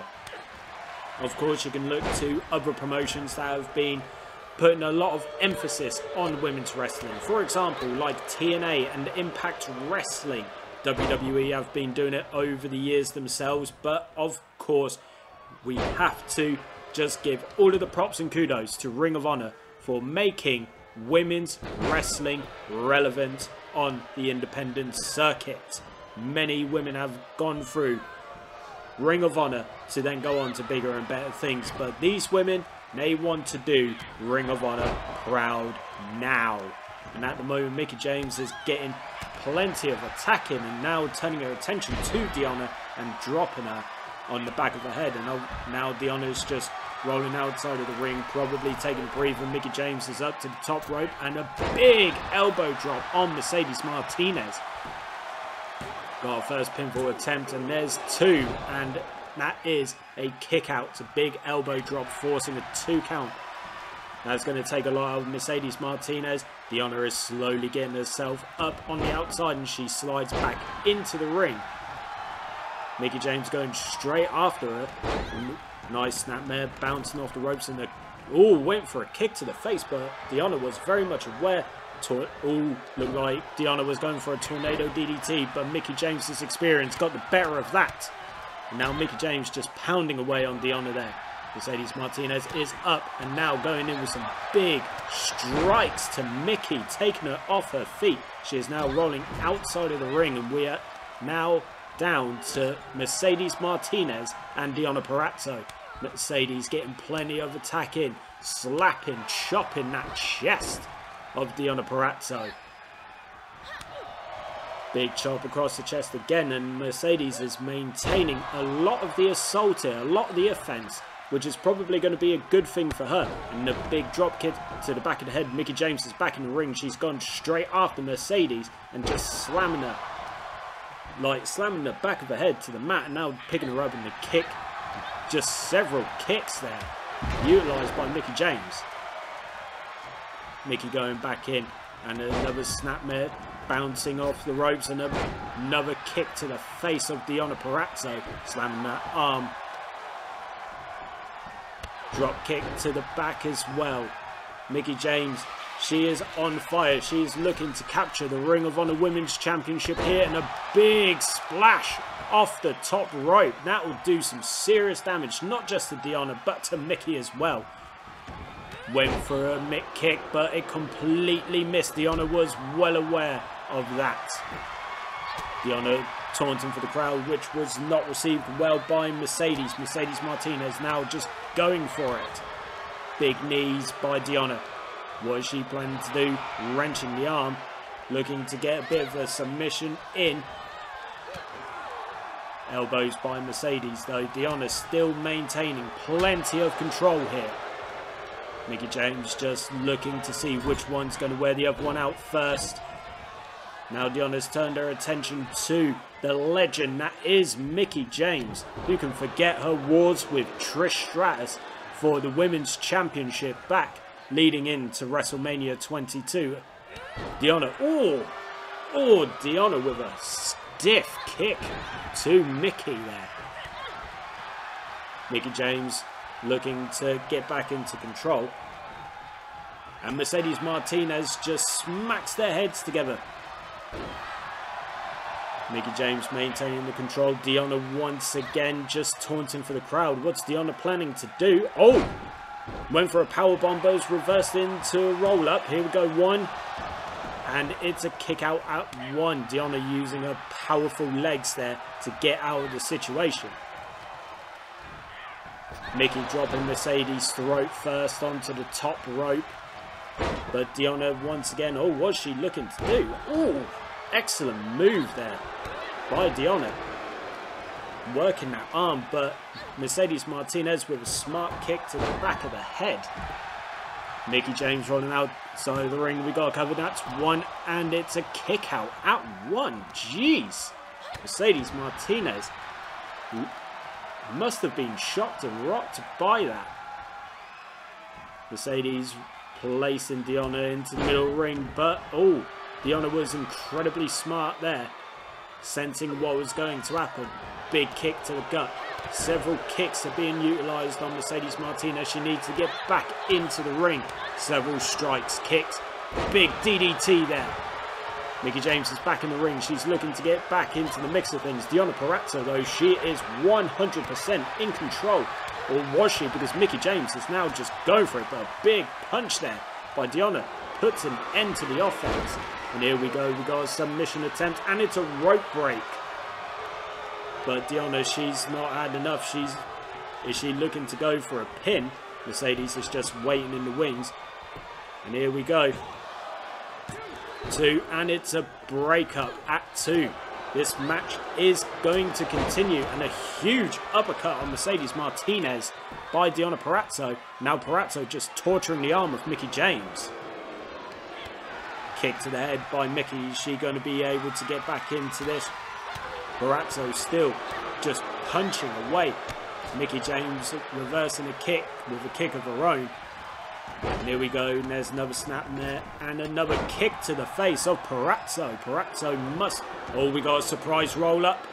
Of course, you can look to other promotions that have been putting a lot of emphasis on women's wrestling. For example, like TNA and Impact Wrestling. WWE have been doing it over the years themselves, but of course, we have to just give all of the props and kudos to Ring of Honor for making women's wrestling relevant on the independent circuit. Many women have gone through Ring of Honor to then go on to bigger and better things, but these women, they want to do Ring of Honor proud now. And at the moment, Mickie James is getting plenty of attacking, and now turning her attention to Deonna and dropping her on the back of her head. And now Deonna's just rolling outside of the ring, probably taking a breather. Mickie James is up to the top rope, and a big elbow drop on Mercedes Martinez. Got our first pinfall attempt, and there's two, and that is a kick out. It's a big elbow drop, forcing a 2 count. That's going to take a lot of Mercedes Martinez. Deonna is slowly getting herself up on the outside, and she slides back into the ring. Mickie James going straight after her. Nice snap there, bouncing off the ropes, and went for a kick to the face, but Deonna was very much aware to it. Ooh, looked like Deonna was going for a tornado DDT, but Mickie James's experience got the better of that. And now Mickie James just pounding away on Deonna there. Mercedes Martinez is up, and now going in with some big strikes to Mickie, taking her off her feet. She is now rolling outside of the ring, and we are now down to Mercedes Martinez and Deonna Purazzo. Mercedes getting plenty of attack in, slapping, chopping that chest of Deonna Purazzo. Big chop across the chest again, and Mercedes is maintaining a lot of the assault here, a lot of the offense, which is probably going to be a good thing for her. And the big drop kick to the back of the head. Mickie James is back in the ring. She's gone straight after Mercedes and just slamming her. Like slamming the back of her head to the mat, and now picking her up in the kick. Just several kicks there, utilised by Mickie James. Mickie going back in, and another snapmare bouncing off the ropes, and another kick to the face of Deonna Purazzo, slamming that arm. Drop kick to the back as well. Mickie James, she is on fire. She's looking to capture the Ring of Honor Women's Championship here, and a big splash off the top rope. That will do some serious damage, not just to Deonna, but to Mickie as well. Went for a mid kick, but it completely missed. Deonna was well aware of that. Deonna taunting for the crowd, which was not received well by Mercedes. Mercedes Martinez now just going for it. Big knees by Deonna. What is she planning to do? Wrenching the arm, looking to get a bit of a submission in. Elbows by Mercedes though. Deonna still maintaining plenty of control here. Mickie James just looking to see which one's going to wear the other one out first. Now Deonna's turned her attention to the legend that is Mickie James. Who can forget her wars with Trish Stratus for the Women's Championship back leading into WrestleMania 22. Deonna, oh, Deonna with a stiff kick to Mickie there. Mickie James looking to get back into control. And Mercedes Martinez just smacks their heads together. Mickie James maintaining the control. Deonna once again just taunting for the crowd. What's Deonna planning to do? Oh! Went for a powerbomb, but was reversed into a roll-up. Here we go, one. And it's a kick-out at one. Deonna using her powerful legs there to get out of the situation. Mickie dropping Mercedes' throat first onto the top rope. But Deonna once again, oh, what's she looking to do? Oh, excellent move there by Deonna. Working that arm, but Mercedes Martinez with a smart kick to the back of the head. Mickie James rolling outside of the ring. We got covered. That's one, and it's a kick out at one. Jeez. Mercedes Martinez must have been shocked and rocked by that. Mercedes placing Deonna into the middle ring, but oh, Deonna was incredibly smart there. Sensing what was going to happen. Big kick to the gut. Several kicks are being utilised on Mercedes Martinez. She needs to get back into the ring. Several strikes, kicks. Big DDT there. Mickie James is back in the ring. She's looking to get back into the mix of things. Deonna Purazzo though, she is 100% in control. Or was she? Because Mickie James is now just going for it. But a big punch there by Deonna. Puts an end to the offense. And here we go, we got a submission attempt, and it's a rope break. But Deonna, she's not had enough. Is she looking to go for a pin? Mercedes is just waiting in the wings. And here we go. Two, and it's a breakup at two. This match is going to continue, and a huge uppercut on Mercedes Martinez by Deonna Purazzo. Now Purazzo just torturing the arm of Mickie James. Kick to the head by Mickie. Is she going to be able to get back into this? Purazzo still just punching away. Mickie James reversing a kick with a kick of her own. And here we go. And there's another snap in there. And another kick to the face of Purazzo. Purazzo must... Oh, we got a surprise roll-up.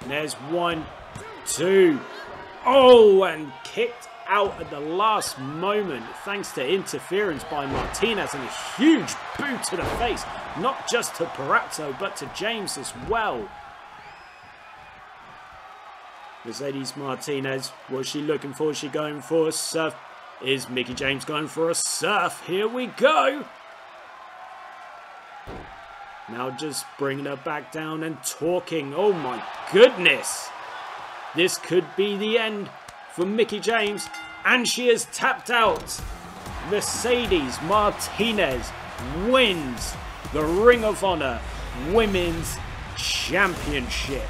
And there's one, two. Oh, and kicked out at the last moment thanks to interference by Martinez, and a huge boot to the face, not just to Purazzo but to James as well. Mercedes Martinez, what's she looking for? Is she going for a surf? Is Mickie James going for a surf? Here we go. Now just bringing her back down and talking. Oh my goodness, this could be the end for Mickie James, and she is tapped out. Mercedes Martinez wins the Ring of Honor Women's Championship.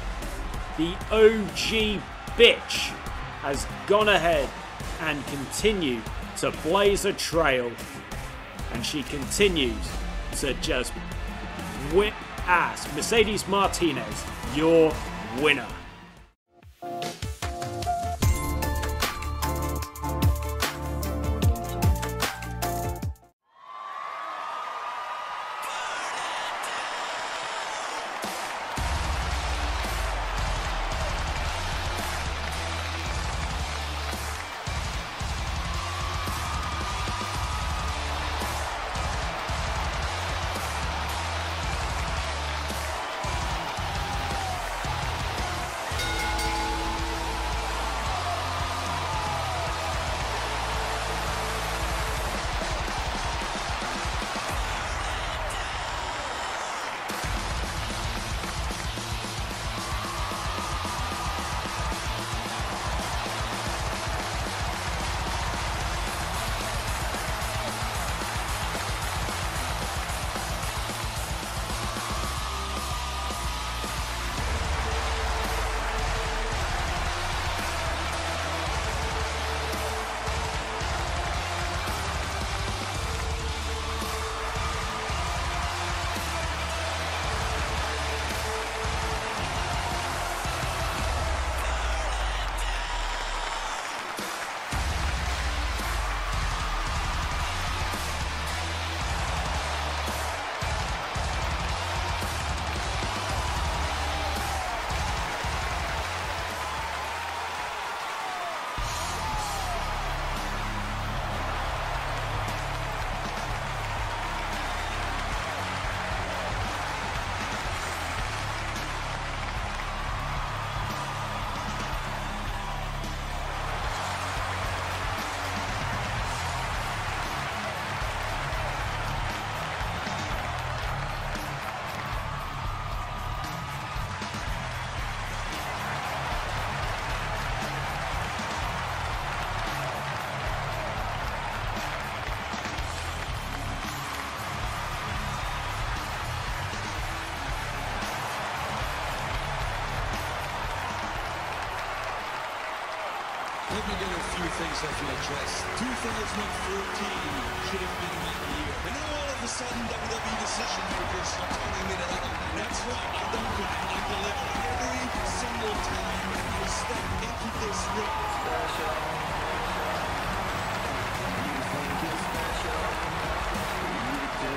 The OG bitch has gone ahead and continued to blaze a trail, and she continues to just whip ass. Mercedes Martinez, your winner. Let me get a few things off my chest. 2014 should have been my year. And now all of a sudden, WWE decision makers are telling me that I don't. That's right, I don't cry, I deliver. Every single time I step into this ring. Special. You think it's special? You do.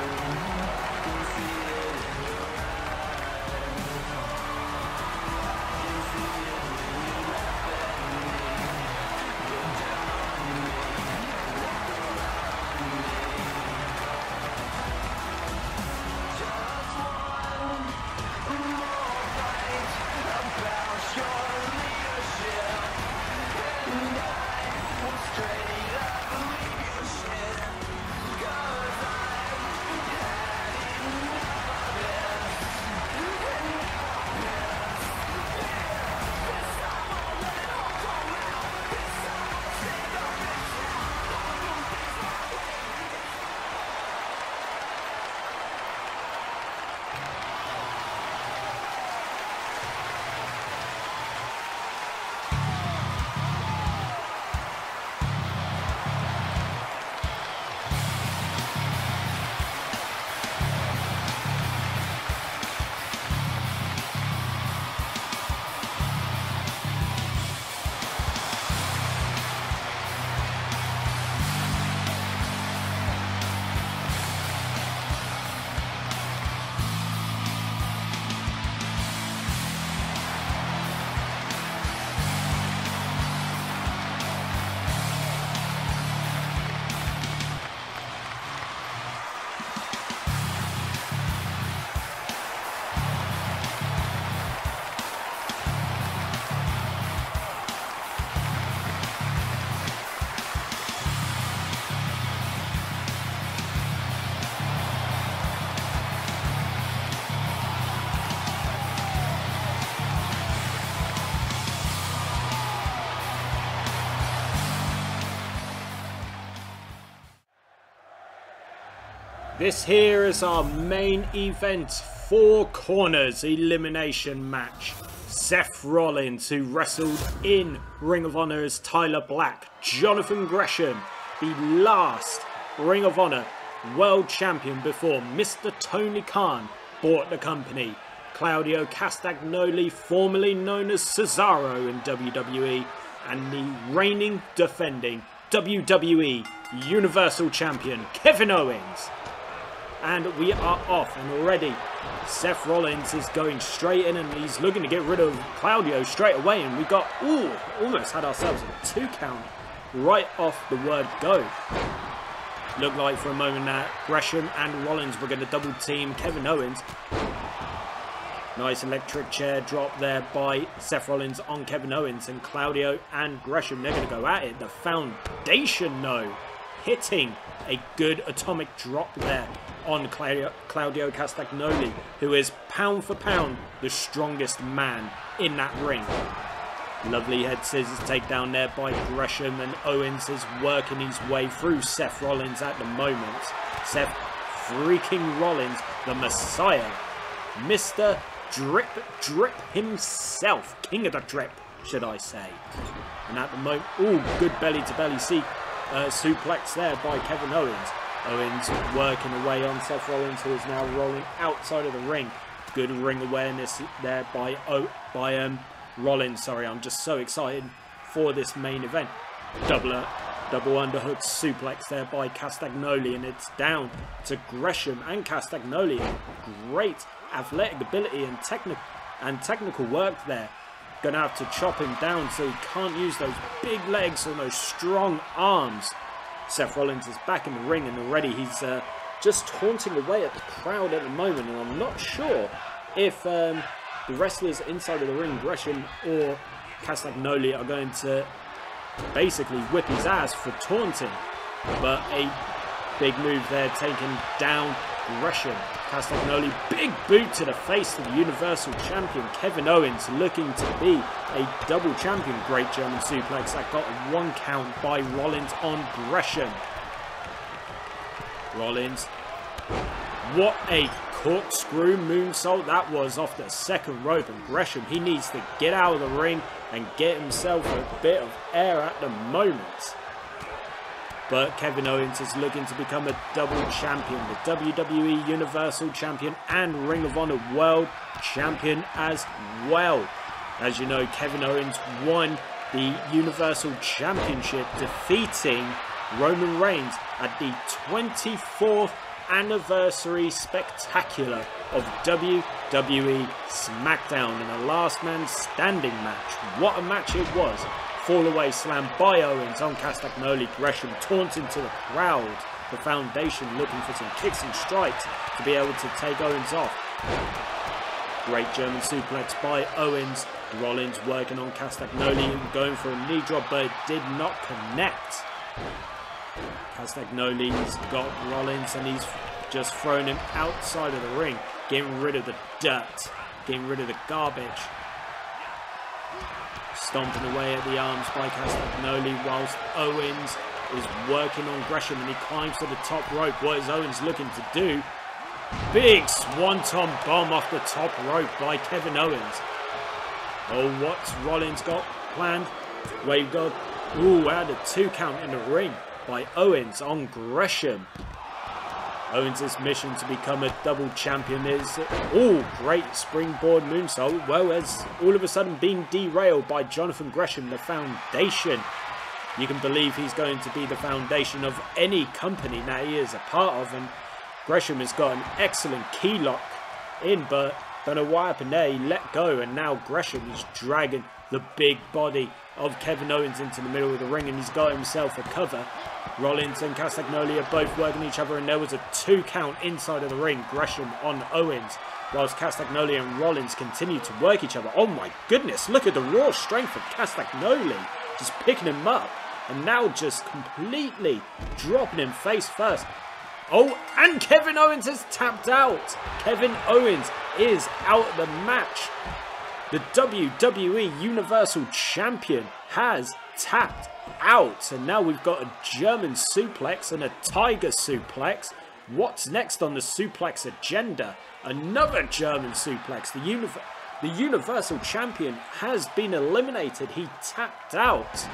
You see it in your eyes. You see it when you laugh at me. You're down me. Walk around me. Just one more fight about your leadership. And I will straight up leave your shit. 'Cause I've had enough of this. And I'm pissed. Pissed off a little, go out. Pissed off, stand up, bitch out. I'm gonna fix my way. This here is our main event, Four Corners Elimination Match. Seth Rollins, who wrestled in Ring of Honor's Tyler Black, Jonathan Gresham, the last Ring of Honor World Champion before Mr. Tony Khan bought the company, Claudio Castagnoli, formerly known as Cesaro in WWE, and the reigning, defending WWE Universal Champion, Kevin Owens. And we are off, and already Seth Rollins is going straight in, and he's looking to get rid of Claudio straight away, and we got, ooh, almost had ourselves a 2 count right off the word go. Looked like for a moment that Gresham and Rollins were going to double team Kevin Owens. Nice electric chair drop there by Seth Rollins on Kevin Owens, and Claudio and Gresham, they're going to go at it. The foundation, though, hitting a good atomic drop there on Claudio Castagnoli, who is pound for pound the strongest man in that ring. Lovely head scissors takedown there by Gresham, and Owens is working his way through Seth Rollins at the moment. Seth freaking Rollins, the Messiah, Mr. Drip Drip himself, King of the Drip, should I say. And at the moment, ooh, good belly to belly suplex there by Kevin Owens. Owens working away on Seth Rollins, who is now rolling outside of the ring. Good ring awareness there by Rollins. Sorry, I'm just so excited for this main event. Double underhook suplex there by Castagnoli, and it's down to Gresham and Castagnoli. Great athletic ability and technical work there. Gonna have to chop him down so he can't use those big legs or those strong arms. Seth Rollins is back in the ring, and already he's just taunting away at the crowd at the moment, and I'm not sure if the wrestlers inside of the ring, Gresham or Castagnoli, are going to basically whip his ass for taunting. But a big move there, taking down Gresham. Castagnoli, big boot to the face to the Universal Champion Kevin Owens, looking to be a double champion. Great German suplex that got a 1 count by Rollins on Gresham. Rollins, what a corkscrew moonsault. That was off the second rope, and Gresham, he needs to get out of the ring and get himself a bit of air at the moment. But Kevin Owens is looking to become a double champion, the WWE Universal Champion and Ring of Honor World Champion as well. As you know, Kevin Owens won the Universal Championship, defeating Roman Reigns at the 24th anniversary spectacular of WWE SmackDown in a last man standing match. What a match it was. Fallaway slam by Owens on Castagnoli. Gresham taunting to the crowd. The Foundation looking for some kicks and strikes to be able to take Owens off. Great German suplex by Owens. Rollins working on Castagnoli and going for a knee drop, but it did not connect. Castagnoli's got Rollins and he's just thrown him outside of the ring, getting rid of the dirt, getting rid of the garbage. Stomping away at the arms by Castagnoli whilst Owens is working on Gresham, and he climbs to the top rope. What is Owens looking to do? Big swanton bomb off the top rope by Kevin Owens. Oh, what's Rollins got planned? Wave God. Ooh, out of 2 count in the ring by Owens on Gresham. Owens' mission to become a double champion is, oh, great springboard moonsault. Well, as all of a sudden being derailed by Jonathan Gresham, the Foundation. You can believe he's going to be the foundation of any company that he is a part of, and Gresham has got an excellent key lock in, but don't know what happened there. He let go, and now Gresham is dragging the big body of Kevin Owens into the middle of the ring, and he's got himself a cover. Rollins and Castagnoli are both working each other, and there was a 2 count inside of the ring. Gresham on Owens, whilst Castagnoli and Rollins continue to work each other. Oh my goodness, look at the raw strength of Castagnoli, just picking him up, and now just completely dropping him face first. Oh, and Kevin Owens has tapped out. Kevin Owens is out of the match. The WWE Universal Champion has tapped out, and now we've got a German suplex and a tiger suplex. What's next on the suplex agenda? Another German suplex. The Universal Champion has been eliminated. He tapped out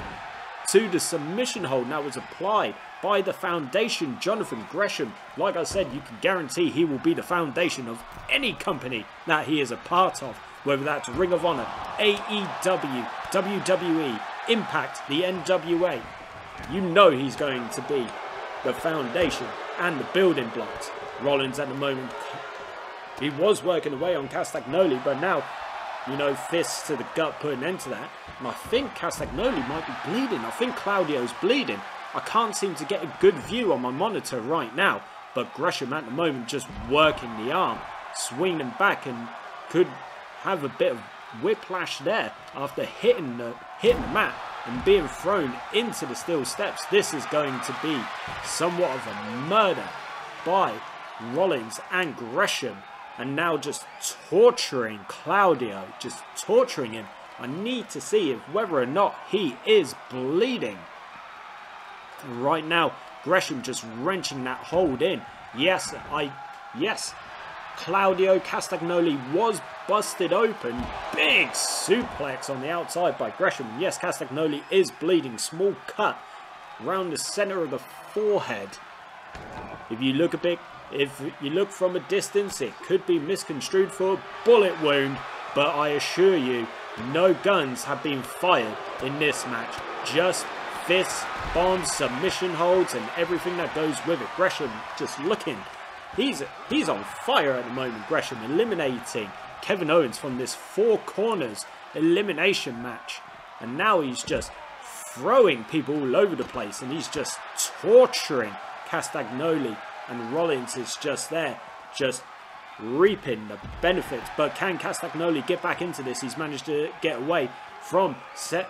to the submission hold that was applied by the Foundation, Jonathan Gresham. Like I said, you can guarantee he will be the foundation of any company that he is a part of, whether that's Ring of Honor, AEW, WWE, Impact, the NWA. You know he's going to be the foundation and the building blocks. Rollins at the moment, he was working away on Castagnoli, but now, you know, fists to the gut put an end to that. And I think Castagnoli might be bleeding. I think Claudio's bleeding. I can't seem to get a good view on my monitor right now, but Gresham at the moment just working the arm, swinging back, and could have a bit of whiplash there after hitting the mat and being thrown into the steel steps. This is going to be somewhat of a murder by Rollins and Gresham, and now just torturing Claudio, just torturing him. I need to see if whether or not he is bleeding. Right now, Gresham just wrenching that hold in. Yes, Claudio Castagnoli was busted open. Big suplex on the outside by Gresham. Yes, Castagnoli is bleeding. Small cut round the center of the forehead. If you look from a distance, it could be misconstrued for a bullet wound, but I assure you, no guns have been fired in this match. Just fists, bombs, submission holds, and everything that goes with it. Gresham just looking. He's on fire at the moment, Gresham, eliminating Kevin Owens from this Four Corners elimination match. And now he's just throwing people all over the place, and he's just torturing Castagnoli. And Rollins is just there, just reaping the benefits. But can Castagnoli get back into this? He's managed to get away from Seth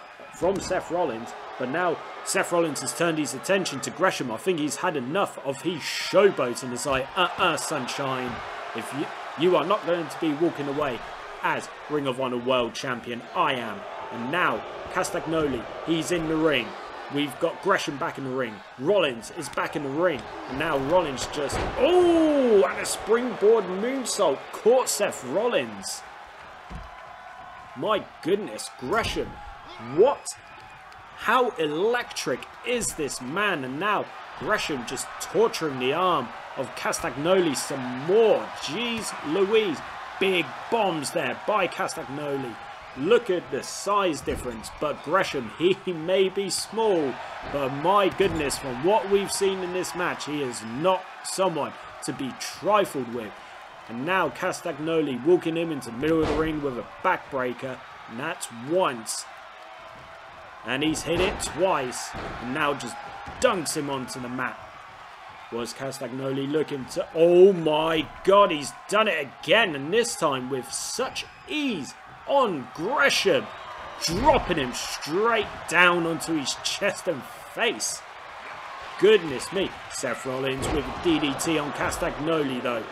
Rollins. But now Seth Rollins has turned his attention to Gresham. I think he's had enough of his showboat, and it's like, sunshine. If you are not going to be walking away as Ring of Honor World Champion. I am. And now Castagnoli, he's in the ring. We've got Gresham back in the ring. Rollins is back in the ring. And now Rollins just... Oh! And a springboard moonsault. Caught Seth Rollins. My goodness. Gresham. What? How electric is this man? And now Gresham just torturing the arm of Castagnoli some more. Jeez Louise. Big bombs there by Castagnoli. Look at the size difference, but Gresham, he may be small, but my goodness, from what we've seen in this match, he is not someone to be trifled with. And now Castagnoli walking him into the middle of the ring with a backbreaker, and that's once. And he's hit it twice, and now just dunks him onto the mat. Was Castagnoli looking to... Oh my God, he's done it again, and this time with such ease. On Gresham, dropping him straight down onto his chest and face. Goodness me. Seth Rollins with a DDT on Castagnoli though.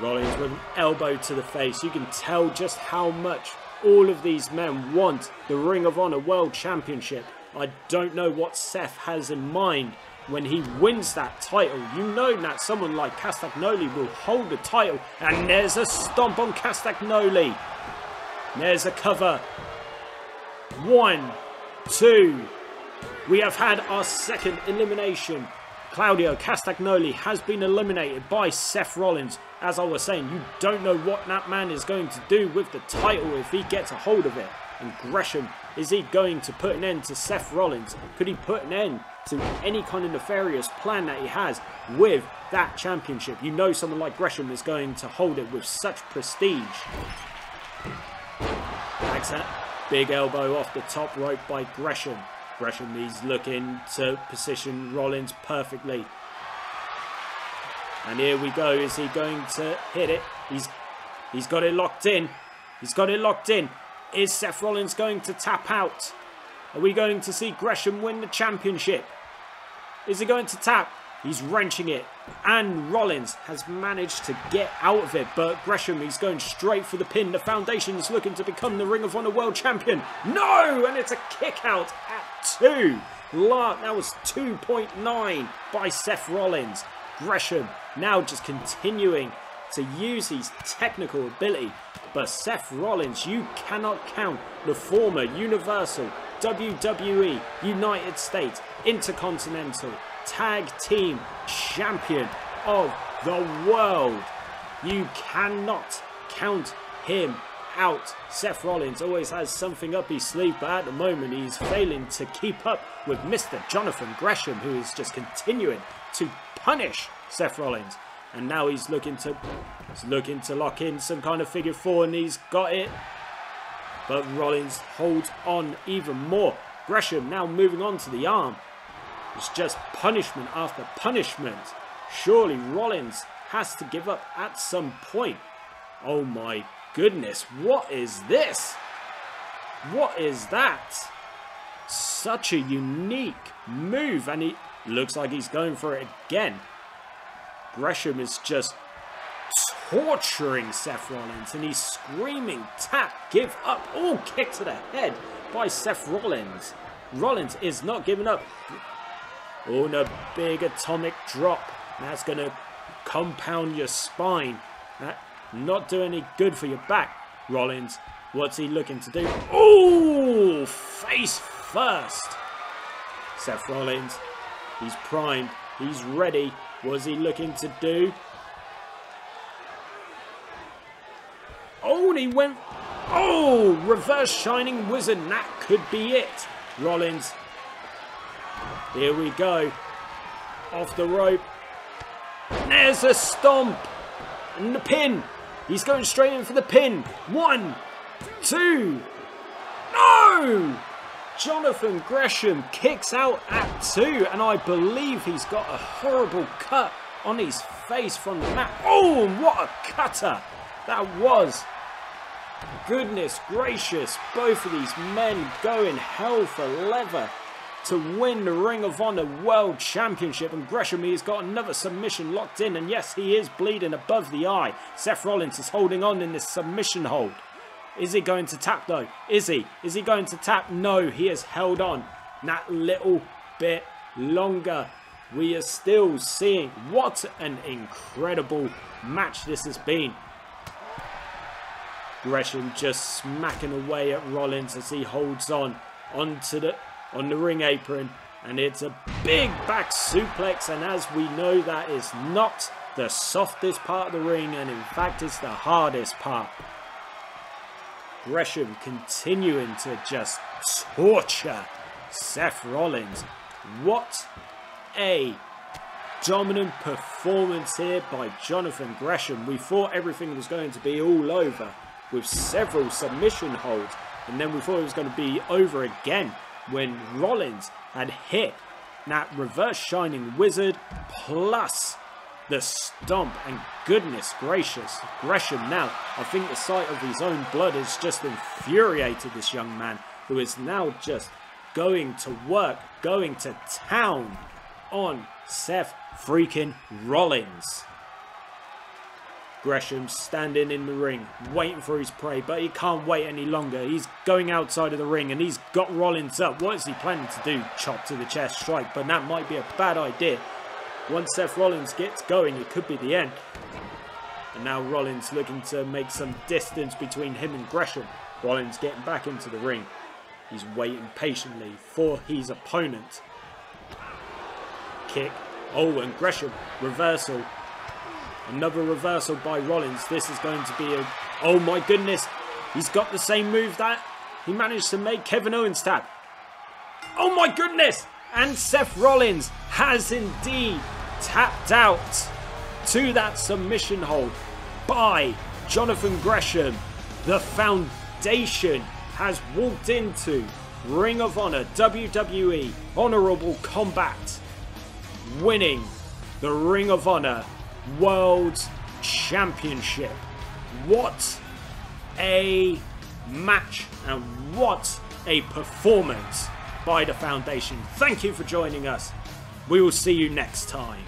Rollins with an elbow to the face. You can tell just how much all of these men want the Ring of Honor World Championship. I don't know what Seth has in mind when he wins that title. You know that someone like Castagnoli will hold the title. And there's a stomp on Castagnoli. There's a cover. 1, 2. We have had our second elimination. Claudio Castagnoli has been eliminated by Seth Rollins. As I was saying, you don't know what that man is going to do with the title if he gets a hold of it. And Gresham, is he going to put an end to Seth Rollins? Could he put an end to any kind of nefarious plan that he has with that championship? You know someone like Gresham is going to hold it with such prestige. That's that big elbow off the top rope by Gresham. Gresham, he's looking to position Rollins perfectly. And here we go. Is he going to hit it? He's got it locked in. He's got it locked in. Is Seth Rollins going to tap out? Are we going to see Gresham win the championship? Is he going to tap? He's wrenching it. And Rollins has managed to get out of it. But Gresham, he's going straight for the pin. The Foundation is looking to become the Ring of Honor World Champion. No! And it's a kick out at 2. Lark, that was 2.9 by Seth Rollins. Gresham now just continuing to use his technical ability. But Seth Rollins, you cannot count the former Universal, WWE, United States, Intercontinental, Tag Team Champion of the world. You cannot count him out. Seth Rollins always has something up his sleeve, but at the moment he's failing to keep up with Mr. Jonathan Gresham, who is just continuing to punish Seth Rollins. And now he's looking to lock in some kind of figure four, and he's got it. But Rollins holds on even more. Gresham now moving on to the arm. It's just punishment after punishment. Surely Rollins has to give up at some point. Oh my goodness, what is this? What is that? Such a unique move, and he looks like he's going for it again. Gresham is just torturing Seth Rollins, and he's screaming, tap, give up. Oh, kick to the head by Seth Rollins. Rollins is not giving up. Oh, and a big atomic drop. That's going to compound your spine. That not doing any good for your back. Rollins, what's he looking to do? Oh, face first. Seth Rollins, he's primed, he's ready. Was he looking to do? Oh, and he went... Oh, reverse Shining Wizard. That could be it. Rollins. Here we go. Off the rope. There's a stomp. And the pin. He's going straight in for the pin. 1, 2. No! Jonathan Gresham kicks out at 2, and I believe he's got a horrible cut on his face from the mat. Oh, what a cutter that was. Goodness gracious, both of these men going hell for leather to win the Ring of Honor World Championship. And Gresham, he's got another submission locked in, and yes, he is bleeding above the eye. Seth Rollins is holding on in this submission hold. Is he going to tap though? Is he? Is he going to tap? No, he has held on that little bit longer. We are still seeing what an incredible match this has been. Gresham just smacking away at Rollins as he holds on the ring apron, and it's a big back suplex, and as we know, that is not the softest part of the ring, and in fact it's the hardest part. Gresham continuing to just torture Seth Rollins. What a dominant performance here by Jonathan Gresham. We thought everything was going to be all over with several submission holds, and then we thought it was going to be over again when Rollins had hit that reverse Shining Wizard plus the stomp, and goodness gracious, Gresham now, I think the sight of his own blood has just infuriated this young man, who is now just going to work, going to town on Seth freaking Rollins. Gresham standing in the ring, waiting for his prey, but he can't wait any longer. He's going outside of the ring, and he's got Rollins up. What is he planning to do? Chop to the chest, strike, but that might be a bad idea. Once Seth Rollins gets going, it could be the end. And now Rollins looking to make some distance between him and Gresham. Rollins getting back into the ring. He's waiting patiently for his opponent. Kick. Oh, and Gresham reversal. Another reversal by Rollins. This is going to be a... Oh my goodness. He's got the same move that he managed to make Kevin Owens tap. Oh my goodness. And Seth Rollins has indeed tapped out to that submission hold by Jonathan Gresham. The foundation has walked into Ring of Honor, WWE, Honorable Combat, winning the Ring of Honor World Championship. What a match and what a performance by the foundation. Thank you for joining us. We will see you next time.